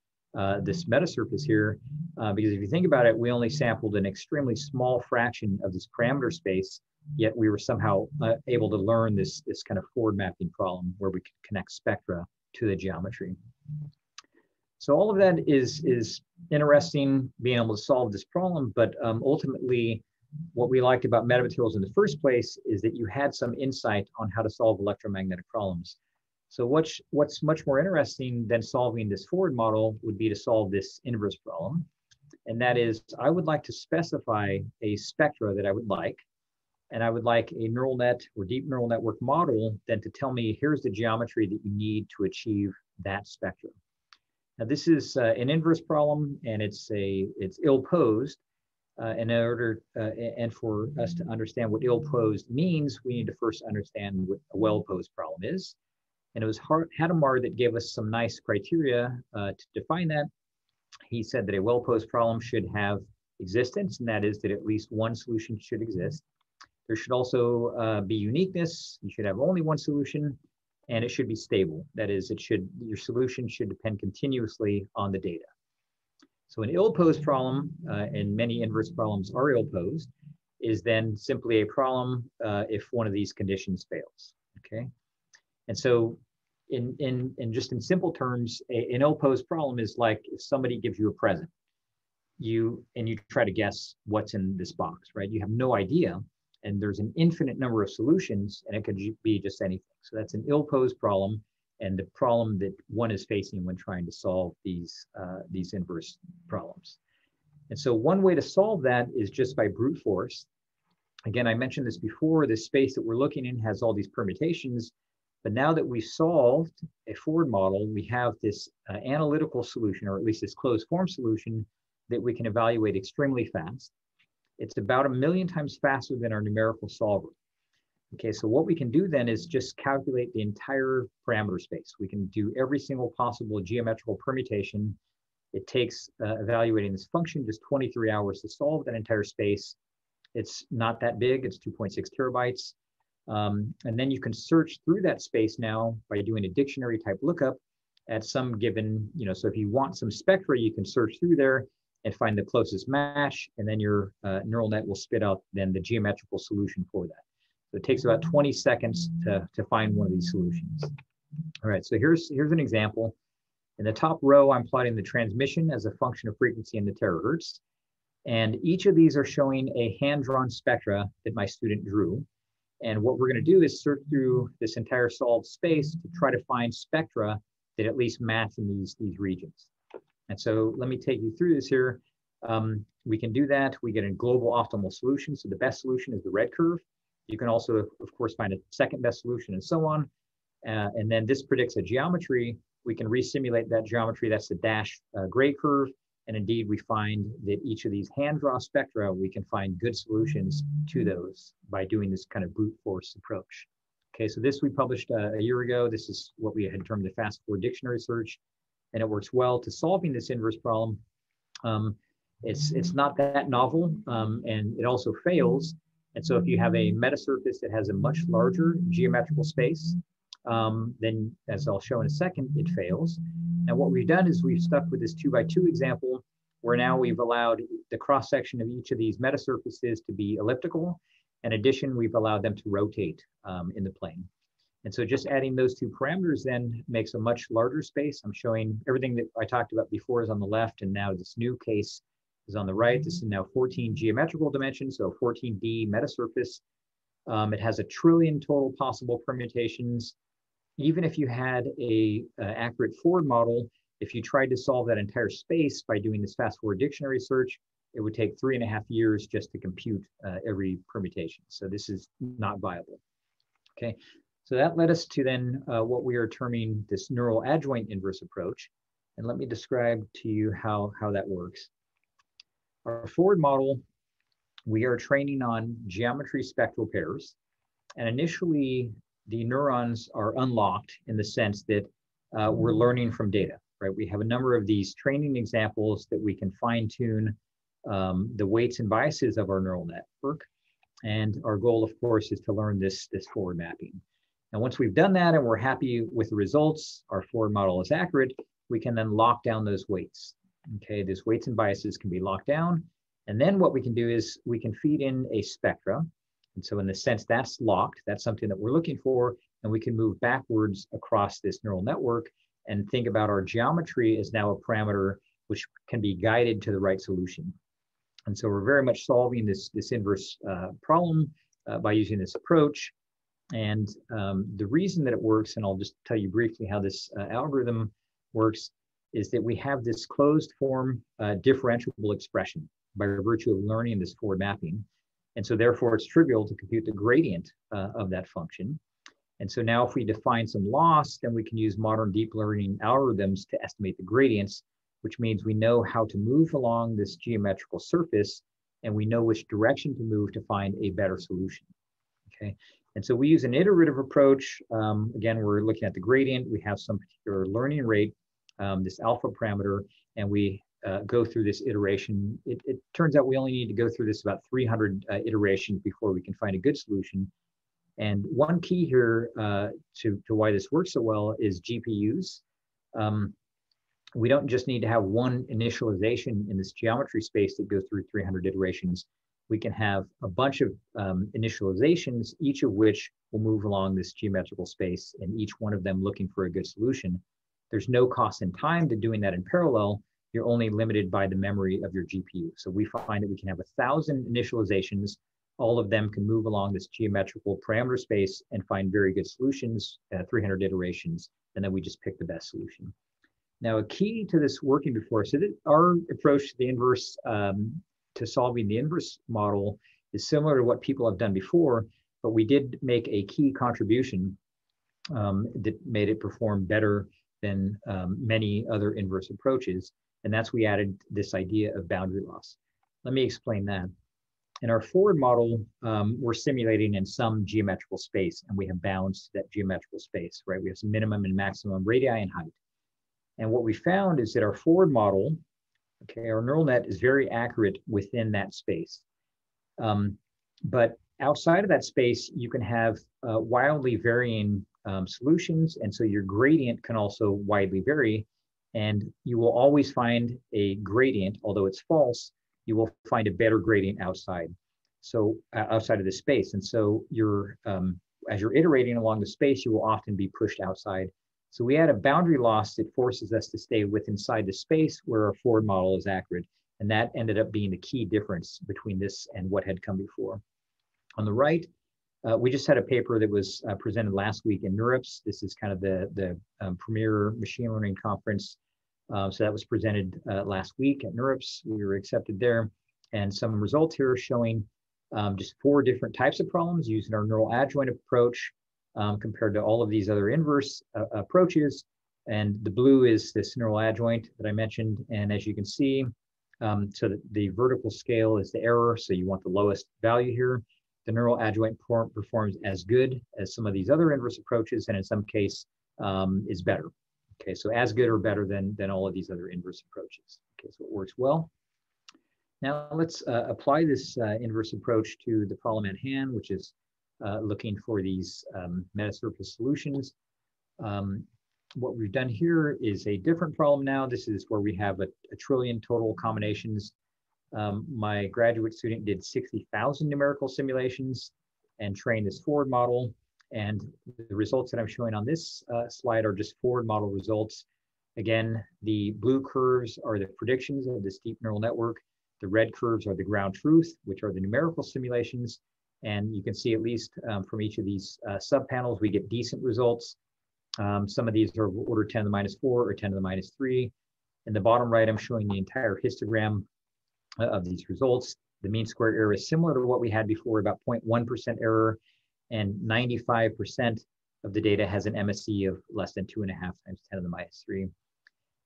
this metasurface here. Because if you think about it, we only sampled an extremely small fraction of this parameter space, yet we were somehow able to learn this kind of forward mapping problem where we could connect spectra to the geometry. So all of that is interesting, being able to solve this problem, but ultimately what we liked about metamaterials in the first place is that you had some insight on how to solve electromagnetic problems. So what's much more interesting than solving this forward model would be to solve this inverse problem. And that is, I would like to specify a spectra that I would like, and I would like a neural net or deep neural network model then to tell me, here's the geometry that you need to achieve that spectrum. Now, this is an inverse problem, and it's ill-posed. And for us to understand what ill-posed means, we need to first understand what a well-posed problem is. And it was Hadamard that gave us some nice criteria to define that. He said that a well-posed problem should have existence, and that is that at least one solution should exist. There should also be uniqueness. You should have only one solution. And it should be stable. That is, your solution should depend continuously on the data. So an ill-posed problem, and many inverse problems are ill-posed, is then simply a problem if one of these conditions fails, okay? And so in simple terms, an ill-posed problem is like if somebody gives you a present, and you try to guess what's in this box, right? You have no idea. And there's an infinite number of solutions, and it could be just anything. So that's an ill-posed problem, and the problem that one is facing when trying to solve these inverse problems. And so one way to solve that is just by brute force. Again, I mentioned this before, the space that we're looking in has all these permutations, but now that we've solved a forward model, we have this analytical solution, or at least this closed form solution, that we can evaluate extremely fast. It's about 1 million times faster than our numerical solver. Okay, so what we can do then is just calculate the entire parameter space. We can do every single possible geometrical permutation. It takes evaluating this function just 23 hours to solve that entire space. It's not that big, it's 2.6 terabytes. And then you can search through that space now by doing a dictionary type lookup at some given, so if you want some spectra, you can search through there and find the closest match, and then your neural net will spit out then the geometrical solution for that. So it takes about 20 seconds to find one of these solutions. All right, so here's an example. In the top row, I'm plotting the transmission as a function of frequency in the terahertz. And each of these are showing a hand-drawn spectra that my student drew. And what we're gonna do is search through this entire solved space to try to find spectra that at least match in these regions. And so let me take you through this here. We can do that. We get a global optimal solution. So the best solution is the red curve. You can also, of course, find a second best solution and so on. And then this predicts a geometry. We can resimulate that geometry. That's the dashed gray curve. And indeed, we find that each of these hand-draw spectra, we can find good solutions to those by doing this kind of brute force approach. Okay, so this we published a year ago. This is what we had termed the fast-forward dictionary search. And it works well to solving this inverse problem. It's not that novel, and it also fails. And so if you have a metasurface that has a much larger geometrical space, then as I'll show in a second, it fails. And what we've done is we've stuck with this 2x2 example, where now we've allowed the cross-section of each of these metasurfaces to be elliptical. In addition, we've allowed them to rotate in the plane. And so just adding those two parameters then makes a much larger space. I'm showing everything that I talked about before is on the left, and now this new case is on the right. This is now 14 geometrical dimensions, so 14D metasurface. It has 1 trillion total possible permutations. Even if you had a accurate forward model, if you tried to solve that entire space by doing this fast forward dictionary search, it would take 3.5 years just to compute every permutation. So this is not viable. Okay, so that led us to then what we are terming this neural adjoint inverse approach. And let me describe to you how that works. Our forward model, we are training on geometry spectral pairs. And initially, the neurons are unlocked in the sense that we're learning from data, right? We have a number of these training examples that we can fine tune the weights and biases of our neural network. And our goal, of course, is to learn this forward mapping. And once we've done that and we're happy with the results, our forward model is accurate, we can then lock down those weights. Okay, these weights and biases can be locked down. And then what we can do is we can feed in a spectra. And so in the sense that's locked, that's something that we're looking for, and we can move backwards across this neural network and think about our geometry as now a parameter which can be guided to the right solution. And so we're very much solving this inverse problem by using this approach. And the reason that it works, and I'll just tell you briefly how this algorithm works, is that we have this closed form differentiable expression by virtue of learning this forward mapping. And so therefore it's trivial to compute the gradient of that function. And so now if we define some loss, then we can use modern deep learning algorithms to estimate the gradients, which means we know how to move along this geometrical surface, and we know which direction to move to find a better solution. Okay, and so we use an iterative approach. Again, we're looking at the gradient. We have some particular learning rate, this alpha parameter, and we go through this iteration. It turns out we only need to go through this about 300 iterations before we can find a good solution. And one key here to why this works so well is GPUs. We don't just need to have one initialization in this geometry space that goes through 300 iterations. We can have a bunch of initializations, each of which will move along this geometrical space, and each one of them looking for a good solution. There's no cost in time to doing that in parallel. You're only limited by the memory of your GPU. So we find that we can have 1,000 initializations. All of them can move along this geometrical parameter space and find very good solutions, 300 iterations, and then we just pick the best solution. Now, a key to this working before, so that our approach to the inverse, to solving the inverse model is similar to what people have done before, but we did make a key contribution that made it perform better than many other inverse approaches. And that's we added this idea of boundary loss. Let me explain that. In our forward model, we're simulating in some geometrical space, and we have bounds to that geometrical space, right? We have some minimum and maximum radii and height. And what we found is that our forward model, okay, our neural net is very accurate within that space. But outside of that space, you can have wildly varying solutions. And so your gradient can also widely vary. And you will always find a gradient, although it's false, you will find a better gradient outside. So outside of the space. And so you're, as you're iterating along the space, you will often be pushed outside. So we add a boundary loss that forces us to stay within the space where our forward model is accurate. And that ended up being the key difference between this and what had come before. On the right, We just had a paper that was presented last week in NeurIPS. This is kind of the premier machine learning conference. So that was presented last week at NeurIPS. We were accepted there. And some results here showing just 4 different types of problems using our neural adjoint approach compared to all of these other inverse approaches. And the blue is this neural adjoint that I mentioned. And as you can see, so the vertical scale is the error. So you want the lowest value here. The neural adjoint performs as good as some of these other inverse approaches, and in some case is better. Okay, so as good or better than all of these other inverse approaches. Okay, so it works well. Now let's apply this inverse approach to the problem at hand, which is looking for these metasurface solutions. What we've done here is a different problem now. This is where we have a trillion total combinations. My graduate student did 60,000 numerical simulations and trained this forward model. And the results that I'm showing on this slide are just forward model results. Again, the blue curves are the predictions of this deep neural network. The red curves are the ground truth, which are the numerical simulations. And you can see at least from each of these subpanels, we get decent results. Some of these are order 10 to the minus 4 or 10 to the minus 3. In the bottom right, I'm showing the entire histogram of these results. The mean square error is similar to what we had before, about 0.1% error, and 95% of the data has an MSE of less than 2.5 × 10⁻³.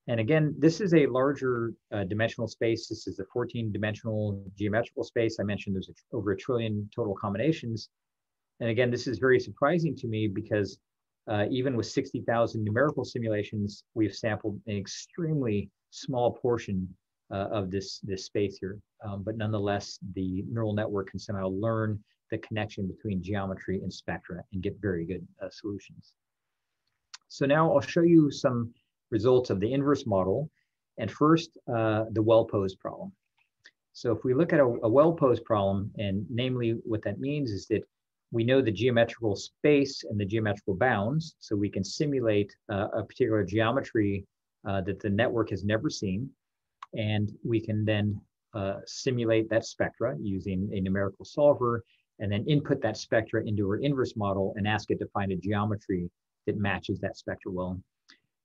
And again, this is a larger dimensional space. This is the 14-dimensional geometrical space. I mentioned there's over a trillion total combinations. And again, this is very surprising to me because even with 60,000 numerical simulations, we've sampled an extremely small portion of this space here. But nonetheless, the neural network can somehow learn the connection between geometry and spectra and get very good solutions. So now I'll show you some results of the inverse model. And first, the well-posed problem. So if we look at a well-posed problem, and namely what that means is that we know the geometrical space and the geometrical bounds, so we can simulate a particular geometry that the network has never seen. And we can then simulate that spectra using a numerical solver, and then input that spectra into our inverse model and ask it to find a geometry that matches that spectra well.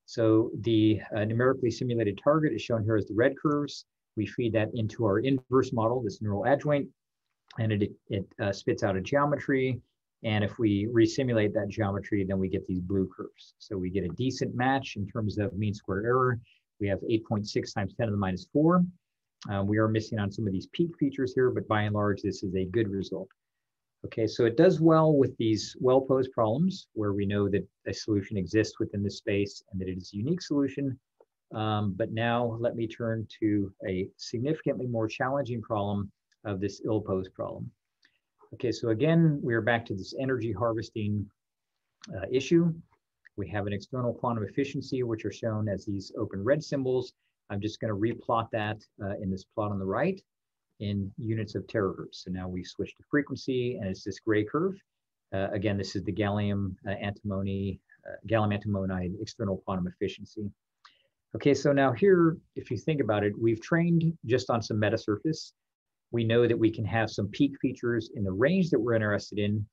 So the numerically simulated target is shown here as the red curves. We feed that into our inverse model, this neural adjoint, and it spits out a geometry. And if we resimulate that geometry, then we get these blue curves. So we get a decent match in terms of mean square error. We have 8.6 × 10⁻⁴. We are missing on some of these peak features here, but by and large, this is a good result. Okay, so it does well with these well-posed problems where we know that a solution exists within this space and that it is a unique solution. But now let me turn to a significantly more challenging problem of this ill-posed problem. Okay, so again, we are back to this energy harvesting issue. We have an external quantum efficiency, which are shown as these open red symbols. I'm just going to replot that in this plot on the right in units of terahertz. So now we switch to frequency, and it's this gray curve. Again, this is the gallium antimonide external quantum efficiency. Okay, so now here, if you think about it, we've trained just on some metasurface. We know that we can have some peak features in the range that we're interested in.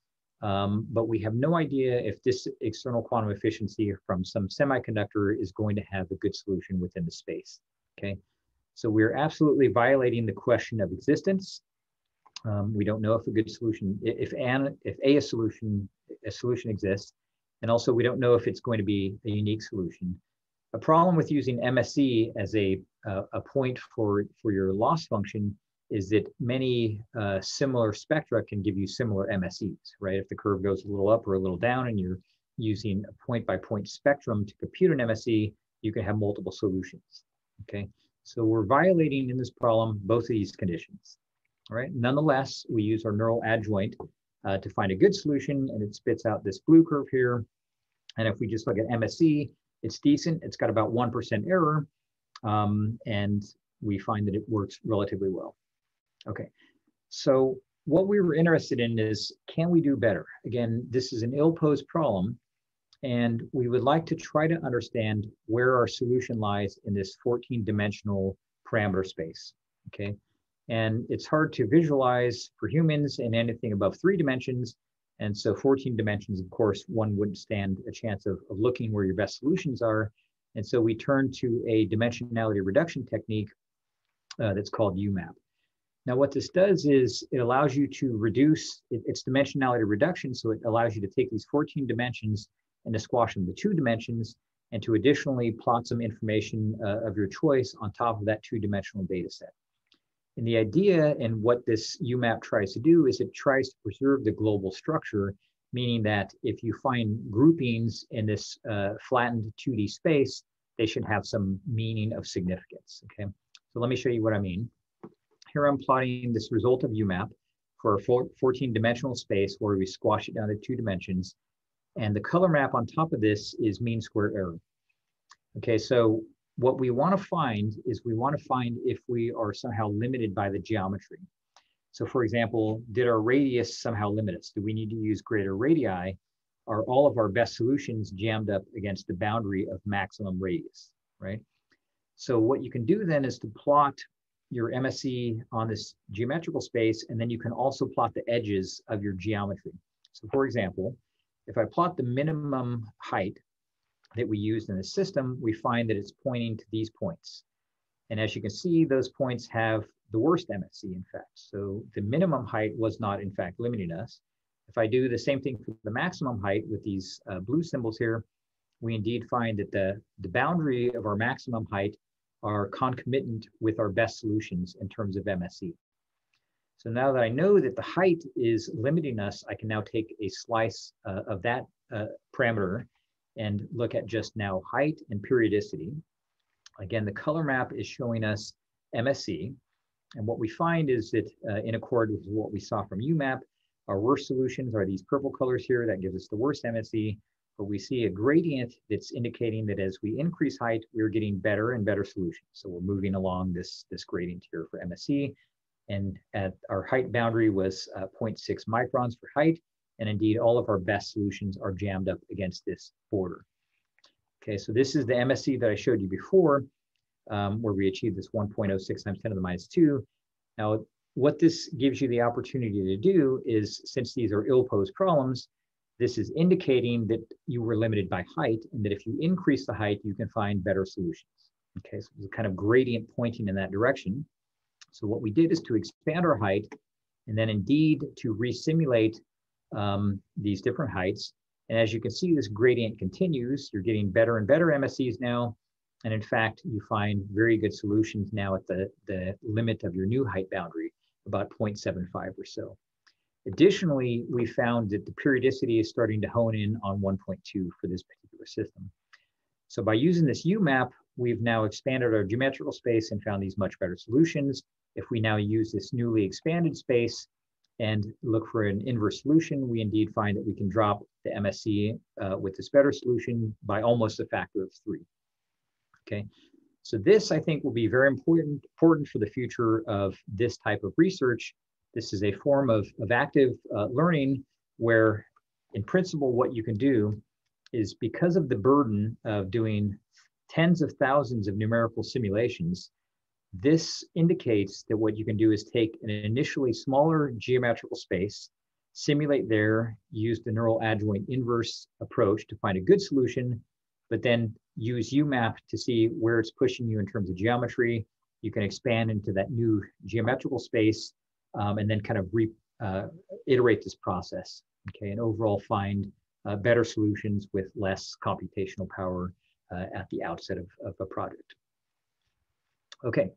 But we have no idea if this external quantum efficiency from some semiconductor is going to have a good solution within the space, okay? So we're absolutely violating the question of existence. We don't know if a good solution, if a solution exists, and also we don't know if it's going to be a unique solution. A problem with using MSE as a point for your loss function is that many similar spectra can give you similar MSEs, right? If the curve goes a little up or a little down and you're using a point-by-point spectrum to compute an MSE, you can have multiple solutions, okay? So we're violating in this problem both of these conditions, all right? Nonetheless, we use our neural adjoint to find a good solution, and it spits out this blue curve here. And if we just look at MSE, it's decent. It's got about 1% error, and we find that it works relatively well. Okay, so what we were interested in is, can we do better? Again, this is an ill-posed problem, and we would like to try to understand where our solution lies in this 14-dimensional parameter space, okay? And it's hard to visualize for humans in anything above 3 dimensions, And so 14 dimensions, of course, one wouldn't stand a chance of looking where your best solutions are. And so we turn to a dimensionality reduction technique that's called UMAP. Now, what this does is it allows you to reduce its dimensionality reduction. So it allows you to take these 14 dimensions and to squash them to 2 dimensions, and to additionally plot some information of your choice on top of that 2-dimensional data set. And the idea and what this UMAP tries to do is it tries to preserve the global structure, meaning that if you find groupings in this flattened 2D space, they should have some meaning of significance, okay? So let me show you what I mean. Here I'm plotting this result of UMAP for a 14-dimensional space where we squash it down to 2 dimensions. And the color map on top of this is mean square error. Okay, so what we want to find is we want to find if we are somehow limited by the geometry. So for example, did our radius somehow limit us? Do we need to use greater radii? Are all of our best solutions jammed up against the boundary of maximum radius, right? So what you can do then is to plot your MSE on this geometrical space, and then you can also plot the edges of your geometry. So for example, if I plot the minimum height that we used in the system, we find that it's pointing to these points. And as you can see, those points have the worst MSE, in fact. So the minimum height was not, in fact, limiting us. If I do the same thing for the maximum height with these blue symbols here, we indeed find that the boundary of our maximum height are concomitant with our best solutions in terms of MSE. So now that I know that the height is limiting us, I can now take a slice of that parameter and look at just now height and periodicity. Again, the color map is showing us MSE. And what we find is that in accord with what we saw from UMAP, our worst solutions are these purple colors here. That gives us the worst MSE. But we see a gradient that's indicating that as we increase height, we're getting better and better solutions. So we're moving along this gradient here for MSE. And at our height boundary was 0.6 microns for height. And indeed, all of our best solutions are jammed up against this border. Okay, so this is the MSE that I showed you before, where we achieved this 1.06 times 10 to the minus 2. Now, what this gives you the opportunity to do is, since these are ill-posed problems, this is indicating that you were limited by height, and that if you increase the height, you can find better solutions. Okay, so there's a kind of gradient pointing in that direction. So what we did is to expand our height, and then indeed to resimulate these different heights. And as you can see, this gradient continues. You're getting better and better MSEs now. And in fact, you find very good solutions now at the limit of your new height boundary, about 0.75 or so. Additionally, we found that the periodicity is starting to hone in on 1.2 for this particular system. So by using this UMAP, we've now expanded our geometrical space and found these much better solutions. If we now use this newly expanded space and look for an inverse solution, we indeed find that we can drop the MSE with this better solution by almost a factor of 3. Okay, so this I think will be very important for the future of this type of research. This is a form of active learning where in principle what you can do is, because of the burden of doing tens of thousands of numerical simulations, this indicates that what you can do is take an initially smaller geometrical space, simulate there, use the neural adjoint inverse approach to find a good solution, but then use UMAP to see where it's pushing you in terms of geometry. You can expand into that new geometrical space and then kind of iterate this process, okay, and overall find better solutions with less computational power at the outset of a project. Okay,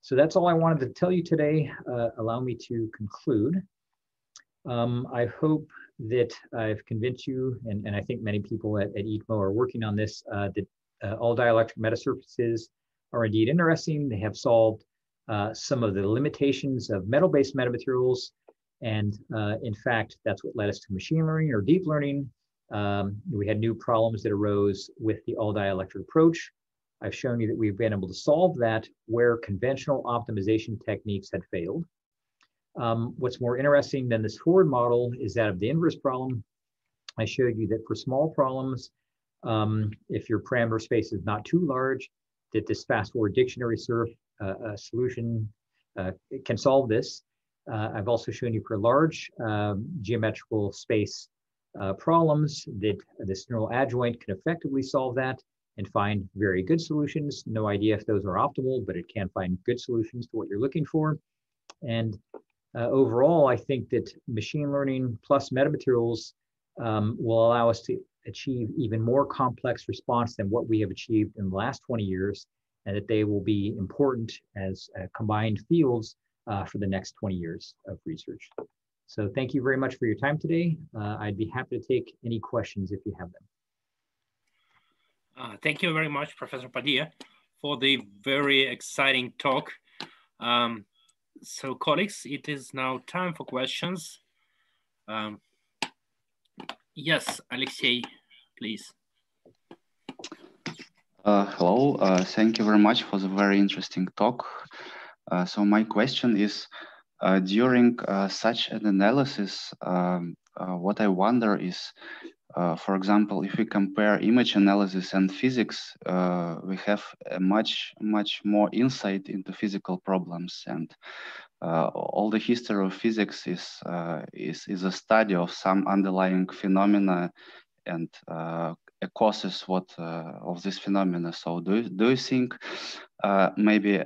so that's all I wanted to tell you today. Allow me to conclude. I hope that I've convinced you, and I think many people at ITMO are working on this, that all dielectric metasurfaces are indeed interesting. They have solved some of the limitations of metal-based metamaterials. And in fact, that's what led us to machine learning or deep learning. We had new problems that arose with the all-dielectric approach. I've shown you that we've been able to solve that where conventional optimization techniques had failed. What's more interesting than this forward model is that of the inverse problem. I showed you that for small problems, if your parameter space is not too large, that this fast-forward dictionary surf solution can solve this. I've also shown you for large geometrical space problems that this neural adjoint can effectively solve that and find very good solutions. No idea if those are optimal, but it can find good solutions to what you're looking for. And overall, I think that machine learning plus metamaterials will allow us to achieve even more complex response than what we have achieved in the last 20 years, and that they will be important as combined fields for the next 20 years of research. So thank you very much for your time today. I'd be happy to take any questions if you have them. Thank you very much, Professor Padilla, for the very exciting talk. So colleagues, it is now time for questions. Yes, Alexei, please. Hello, thank you very much for the very interesting talk. So my question is, during such an analysis, what I wonder is, for example, if we compare image analysis and physics, we have a much more insight into physical problems, and all the history of physics is a study of some underlying phenomena and causes of this phenomena. So do you think maybe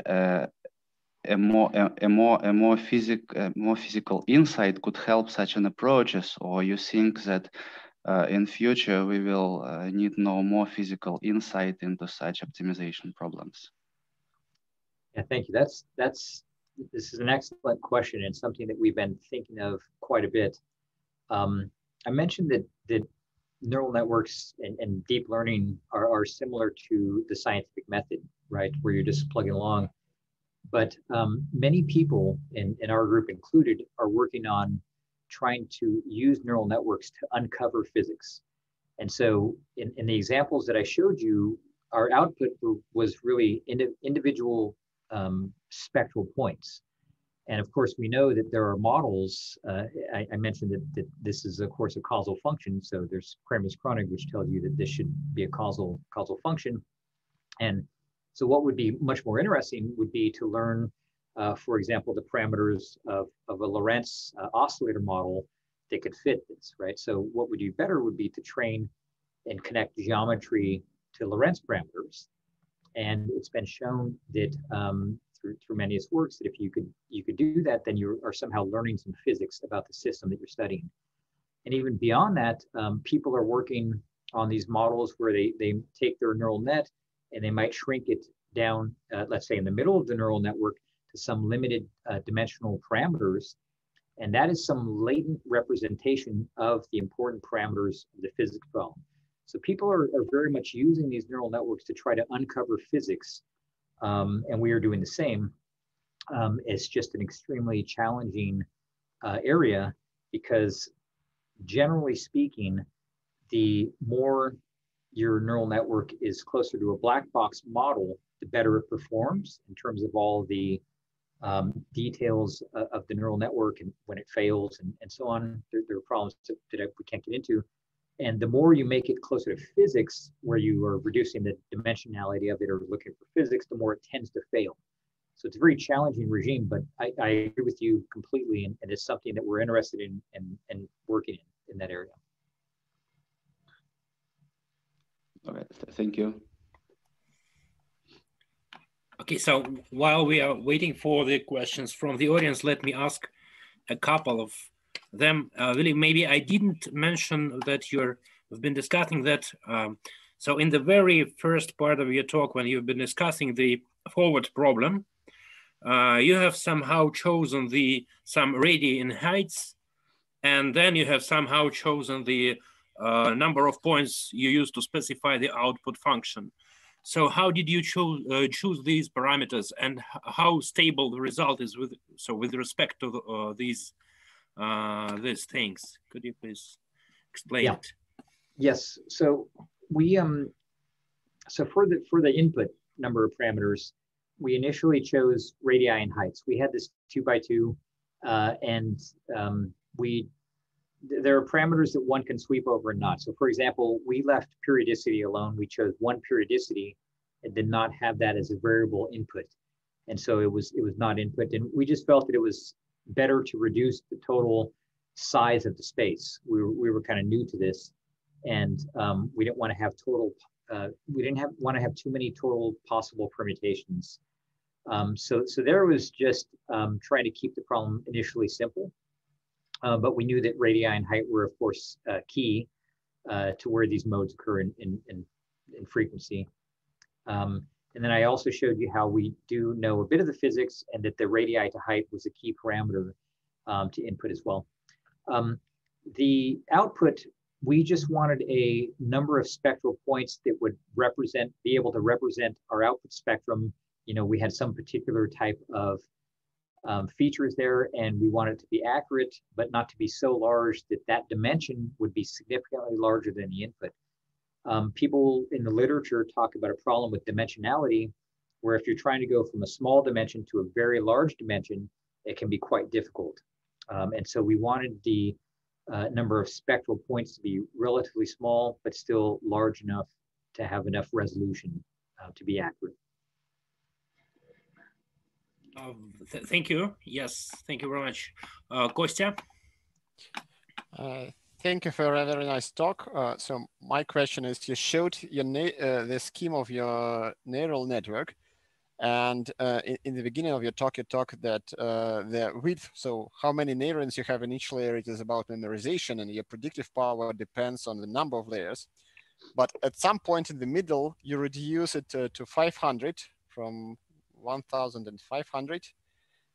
a more physical insight could help such an approaches, or you think that in future, we will need no more physical insight into such optimization problems? Yeah, thank you. This is an excellent question and something that we've been thinking of quite a bit. I mentioned that neural networks and deep learning are similar to the scientific method, right? Where you're just plugging along. But many people, in our group included, are working on trying to use neural networks to uncover physics. And so in the examples that I showed you, our output was really individual spectral points. And of course, we know that there are models. I mentioned that this is, of course, a causal function. So there's Kramers-Kronig, which tells you that this should be a causal function. And so what would be much more interesting would be to learn, for example, the parameters of a Lorentz oscillator model that could fit this, right? So what would do better would be to train and connect geometry to Lorentz parameters. And it's been shown that through Menie's works that if you could do that, then you are somehow learning some physics about the system that you're studying. And even beyond that, people are working on these models where they take their neural net and they might shrink it down, let's say in the middle of the neural network, some limited dimensional parameters, and that is some latent representation of the important parameters of the physics problem. So people are very much using these neural networks to try to uncover physics, and we are doing the same. It's just an extremely challenging area because, generally speaking, the more your neural network is closer to a black box model, the better it performs in terms of all the details of the neural network and when it fails and so on. There are problems that we can't get into. And the more you make it closer to physics, where you are reducing the dimensionality of it or looking for physics, the more it tends to fail. So it's a very challenging regime, but I agree with you completely, and it's something that we're interested in and working in that area. All right, thank you. Okay, so while we are waiting for the questions from the audience, let me ask a couple of them. Really, maybe I didn't mention that you've been discussing that. So in the very first part of your talk, when you've been discussing the forward problem, you have somehow chosen some radii in heights, and then you have somehow chosen the number of points you use to specify the output function. So how did you choose these parameters, and how stable the result is with respect to these things? Could you please explain it? Yes. So we so for the input number of parameters, we initially chose radii and heights. We had this 2x2, and there are parameters that one can sweep over and not. So for example, we left periodicity alone. We chose one periodicity and did not have that as a variable input. And so it was not input. And we just felt that it was better to reduce the total size of the space. We were kind of new to this, and we didn't want to have total. We didn't want to have too many total possible permutations. So there was just trying to keep the problem initially simple, but we knew that radii and height were, of course, key to where these modes occur in frequency. And then I also showed you how we do know a bit of the physics, and that the radii to height was a key parameter to input as well. The output, we just wanted a number of spectral points that would represent, be able to represent our output spectrum. You know, we had some particular type of features there, and we wanted it to be accurate, but not to be so large that that dimension would be significantly larger than the input. People in the literature talk about a problem with dimensionality, where if you're trying to go from a small dimension to a very large dimension, it can be quite difficult. And so we wanted the number of spectral points to be relatively small, but still large enough to have enough resolution to be accurate. Thank you. Yes, thank you very much. Kostya? Thank you for a very nice talk. So my question is, you showed your the scheme of your neural network. And in the beginning of your talk, you talked that the width, so how many neurons you have in each layer, it is about memorization, and your predictive power depends on the number of layers. But at some point in the middle, you reduce it to 500 from 1,500.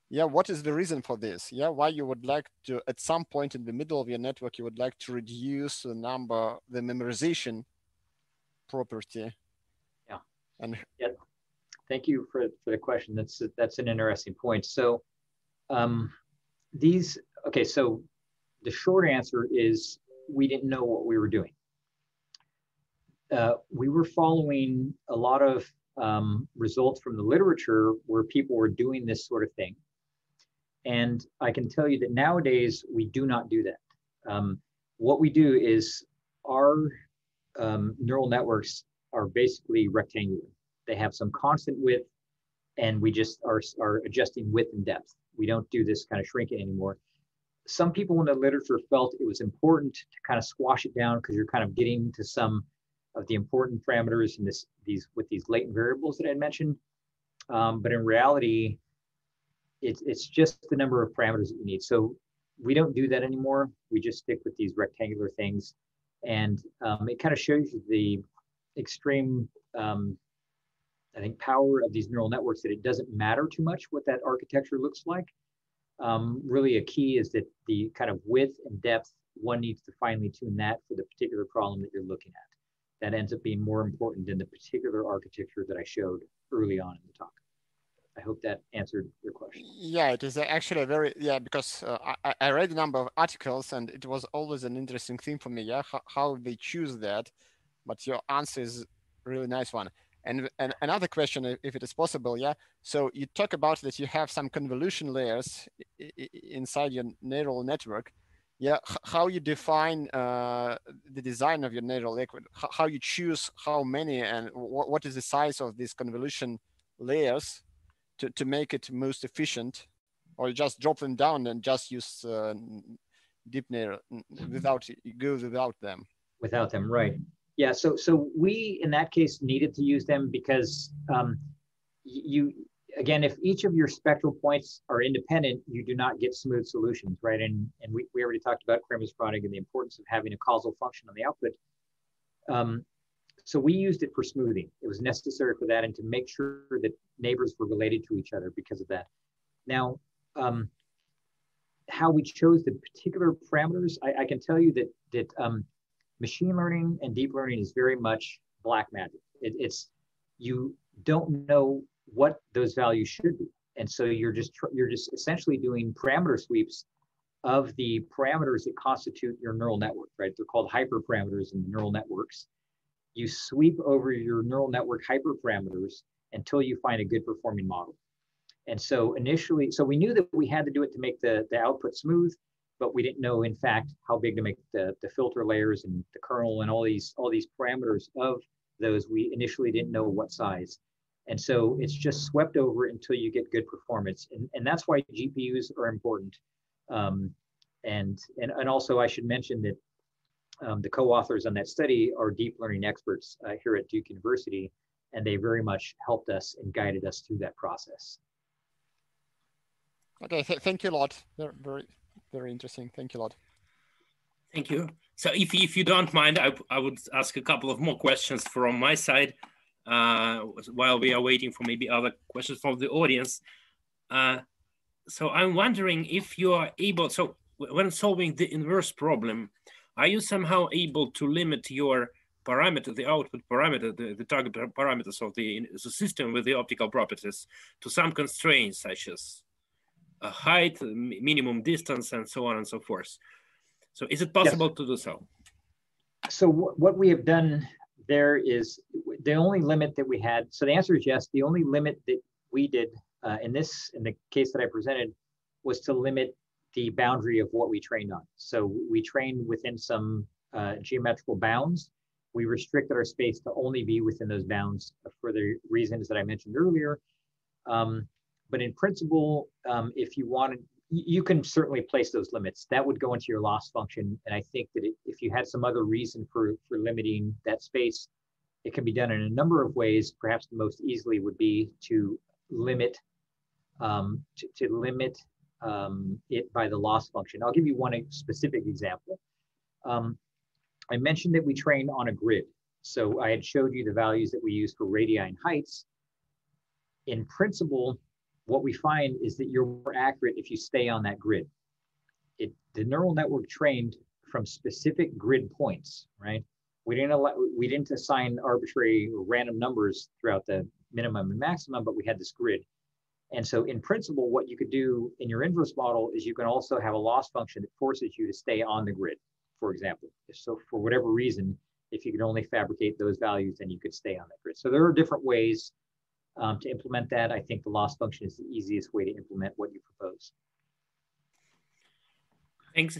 Yeah, what is the reason for this? Yeah, why you would like to, at some point in the middle of your network, you would like to reduce the number, the memorization property? Yeah. And yeah. Thank you for the question. That's an interesting point. So so the short answer is we didn't know what we were doing. We were following a lot of results from the literature where people were doing this sort of thing. And I can tell you that nowadays we do not do that. What we do is our neural networks are basically rectangular. They have some constant width, and we just are adjusting width and depth. We don't do this kind of shrinking anymore. Some people in the literature felt it was important to kind of squash it down because you're kind of getting to some of the important parameters in these latent variables that I mentioned. But in reality, it's just the number of parameters that you need. So we don't do that anymore. We just stick with these rectangular things. And it kind of shows you the extreme, I think, power of these neural networks, that it doesn't matter too much what that architecture looks like. Really a key is that the kind of width and depth, one needs to finely tune that for the particular problem that you're looking at. That ends up being more important than the particular architecture that I showed early on in the talk. I hope that answered your question. Yeah, it is actually because I read a number of articles, and it was always an interesting thing for me, how they choose that, but your answer is a really nice one. And another question, if it is possible, yeah. So you talk about that you have some convolution layers inside your neural network. Yeah, how you define the design of your neural network, how you choose how many, and what is the size of these convolution layers to make it most efficient, or you just drop them down and just use deep neural without them. Without them, right. Yeah, so we, in that case, needed to use them because again, if each of your spectral points are independent, you do not get smooth solutions, right? And we already talked about Kramers-Kronig and the importance of having a causal function on the output. So we used it for smoothing. It was necessary for that, and to make sure that neighbors were related to each other because of that. Now, how we chose the particular parameters, I can tell you that machine learning and deep learning is very much black magic. It's you don't know what those values should be, and so you're just essentially doing parameter sweeps of the parameters that constitute your neural network. Right? They're called hyperparameters in neural networks. You sweep over your neural network hyperparameters until you find a good performing model. And so initially, so we knew that we had to do it to make the output smooth. But we didn't know, in fact, how big to make the filter layers and the kernel and all these parameters of those. We initially didn't know what size. And so it's just swept over until you get good performance. And that's why GPUs are important. And also I should mention that the co-authors on that study are deep learning experts here at Duke University, and they very much helped us and guided us through that process. Okay, thank you a lot. Very, very interesting. Thank you a lot. Thank you. So if you don't mind, I would ask a couple of more questions from my side while we are waiting for maybe other questions from the audience. So I'm wondering if you are able, so when solving the inverse problem, are you somehow able to limit your parameter, the output parameter, the target parameters of the system with the optical properties to some constraints such as height, minimum distance, and so on and so forth? So is it possible to do so? So what we have done there is the only limit that we had. So the answer is yes. The only limit that we did in the case that I presented was to limit the boundary of what we trained on. So we trained within some geometrical bounds. We restricted our space to only be within those bounds for the reasons that I mentioned earlier. But in principle, if you wanted, you can certainly place those limits. That would go into your loss function. And I think that if you had some other reason for limiting that space, it can be done in a number of ways. Perhaps the most easily would be to limit it by the loss function. I'll give you one specific example. I mentioned that we train on a grid. So I had showed you the values that we use for radii and heights. In principle, what we find is that you're more accurate if you stay on that grid. The neural network trained from specific grid points, right? We didn't assign arbitrary or random numbers throughout the minimum and maximum, but we had this grid. And so in principle, what you could do in your inverse model is you can also have a loss function that forces you to stay on the grid, for example. So for whatever reason, if you could only fabricate those values, then you could stay on that grid. So there are different ways to implement that. I think the loss function is the easiest way to implement what you propose. Thanks.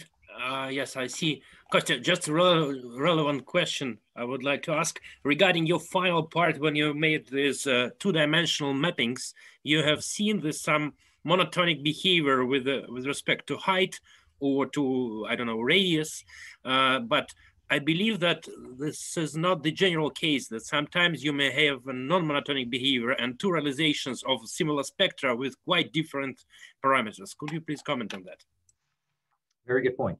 Yes, I see. Kostya, just a relevant question I would like to ask regarding your final part when you made these two-dimensional mappings. You have seen this some monotonic behavior with respect to height or to, I don't know, radius, but I believe that this is not the general case, that sometimes you may have a non-monotonic behavior and two realizations of similar spectra with quite different parameters. Could you please comment on that? Very good point.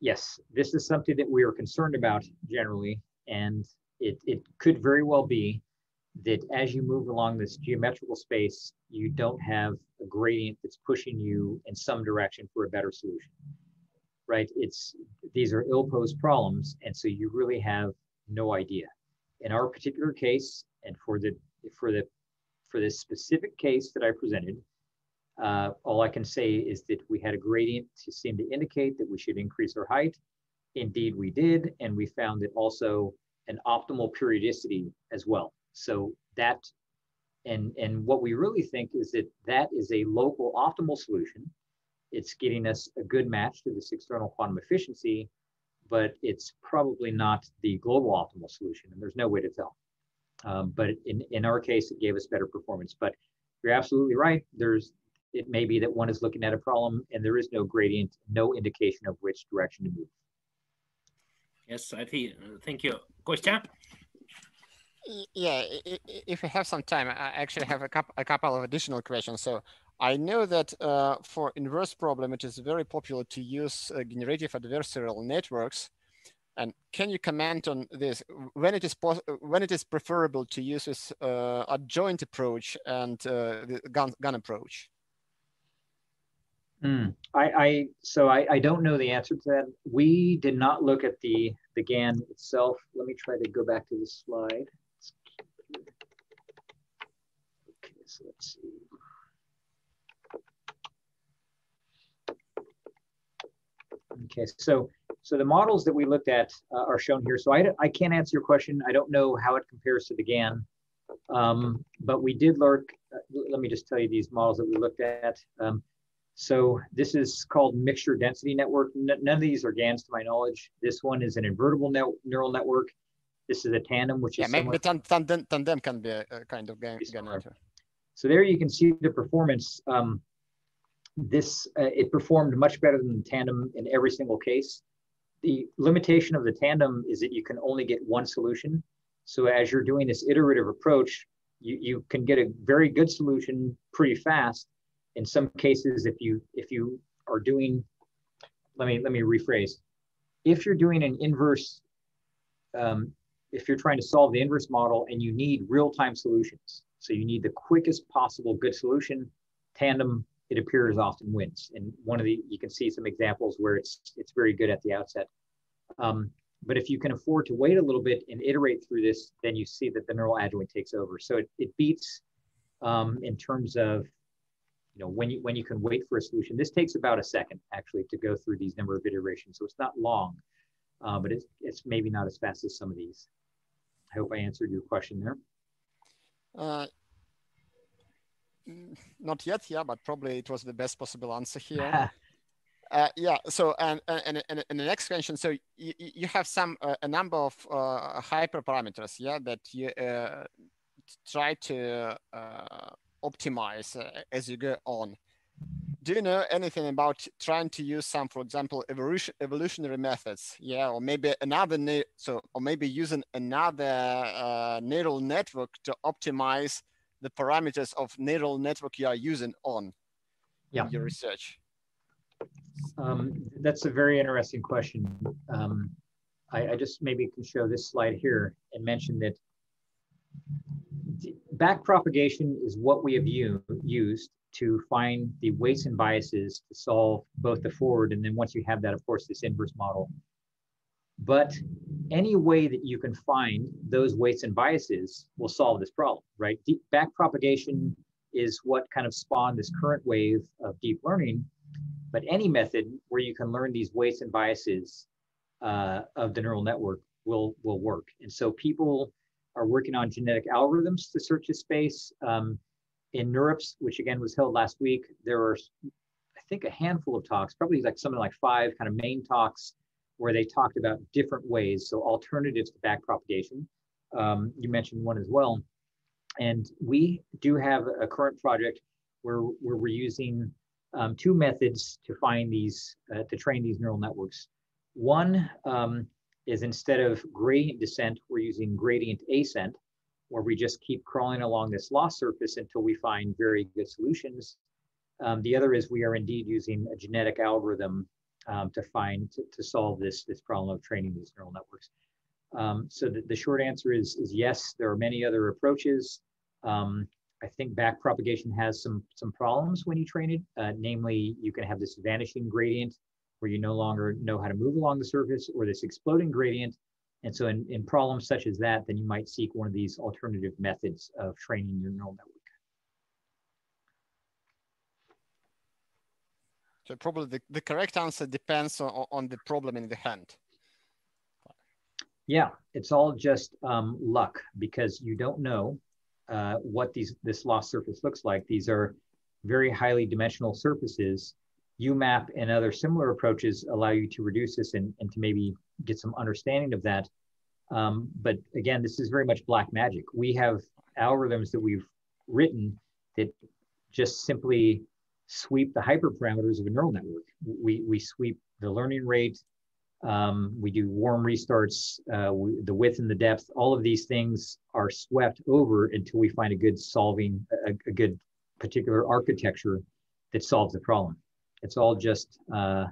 Yes, this is something that we are concerned about generally, and it could very well be that as you move along this geometrical space, you don't have a gradient that's pushing you in some direction for a better solution, right? These are ill-posed problems, and so you really have no idea. In our particular case, and for this specific case that I presented, all I can say is that we had a gradient to seem to indicate that we should increase our height. Indeed, we did, and we found that also an optimal periodicity as well. So that, and what we really think is that that is a local optimal solution. It's getting us a good match to this external quantum efficiency, but it's probably not the global optimal solution, and there's no way to tell. But in our case, it gave us better performance. But you're absolutely right. It may be that one is looking at a problem and there is no gradient, no indication of which direction to move. Yes, I see. Thank you. Kostya? Yeah, if you have some time, I actually have a couple of additional questions. So I know that for inverse problem, it is very popular to use generative adversarial networks. And can you comment on this? When it is preferable to use this adjoint approach and the gun approach? So I don't know the answer to that. We did not look at the GAN itself. Let me try to go back to this slide. Okay, so let's see. Okay, so the models that we looked at are shown here. So I can't answer your question. I don't know how it compares to the GAN. But we did look, let me just tell you these models that we looked at. So this is called mixture density network. None of these are GANs to my knowledge. This one is an invertible neural network. This is a tandem, which is maybe tandem can be a kind of generator. So there you can see the performance. It performed much better than the tandem in every single case. The limitation of the tandem is that you can only get one solution. So as you're doing this iterative approach, you can get a very good solution pretty fast. In some cases, if you are doing, let me rephrase. If you're doing an inverse, if you're trying to solve the inverse model and you need real-time solutions, so you need the quickest possible good solution, tandem, it appears, often wins. And one of the, you can see some examples where it's very good at the outset. But if you can afford to wait a little bit and iterate through this, then you see that the neural adjoint takes over. So it beats in terms of, you know, when you can wait for a solution. This takes about a second actually to go through these number of iterations. So it's not long, but it's maybe not as fast as some of these. I hope I answered your question there. Not yet, yeah, but probably it was the best possible answer here. Yeah. So and the next question. So you have some a number of hyperparameters, yeah, that you try to optimize as you go on. Do you know anything about trying to use some, for example, evolutionary methods, yeah, or maybe another using another neural network to optimize the parameters of neural network you are using on in your research? That's a very interesting question. I just maybe can show this slide here and mention that backpropagation is what we have used to find the weights and biases to solve both the forward, and then once you have that, of course, this inverse model. But any way that you can find those weights and biases will solve this problem, right? Deep backpropagation is what kind of spawned this current wave of deep learning. But any method where you can learn these weights and biases of the neural network will work. And so people are working on genetic algorithms to search this space. In NeurIPS, which again was held last week, there are, I think, a handful of talks, probably like something like 5 kind of main talks where they talked about different ways, so alternatives to backpropagation. You mentioned one as well. And we do have a current project where we're using 2 methods to find these, to train these neural networks. One is, instead of gradient descent, we're using gradient ascent, where we just keep crawling along this loss surface until we find very good solutions. The other is we are indeed using a genetic algorithm to solve this problem of training these neural networks. So the short answer is yes, there are many other approaches. I think backpropagation has some problems when you train it. Namely, you can have this vanishing gradient where you no longer know how to move along the surface, or this exploding gradient. And so in problems such as that, then you might seek one of these alternative methods of training your neural network. So probably the correct answer depends on the problem in the hand. Yeah, it's all just luck, because you don't know what this lost surface looks like. These are very highly dimensional surfaces. UMAP and other similar approaches allow you to reduce this and to maybe get some understanding of that. But again, this is very much black magic. We have algorithms that we've written that just simply sweep the hyperparameters of a neural network. We sweep the learning rate. We do warm restarts, the width and the depth. All of these things are swept over until we find a good particular architecture that solves the problem. It's all just black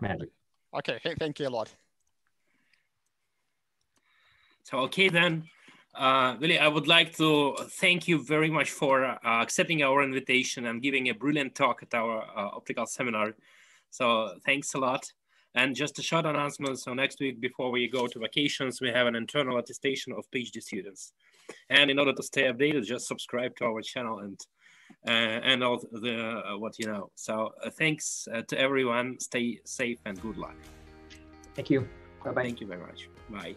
magic. Okay, hey, thank you a lot. So, okay then. Willie, I would like to thank you very much for accepting our invitation and giving a brilliant talk at our optical seminar. So thanks a lot. And just a short announcement. So next week, before we go to vacations, we have an internal attestation of PhD students. And in order to stay updated, just subscribe to our channel and all the what you know. So thanks to everyone. Stay safe and good luck. Thank you. Bye-bye. Thank you very much. Bye.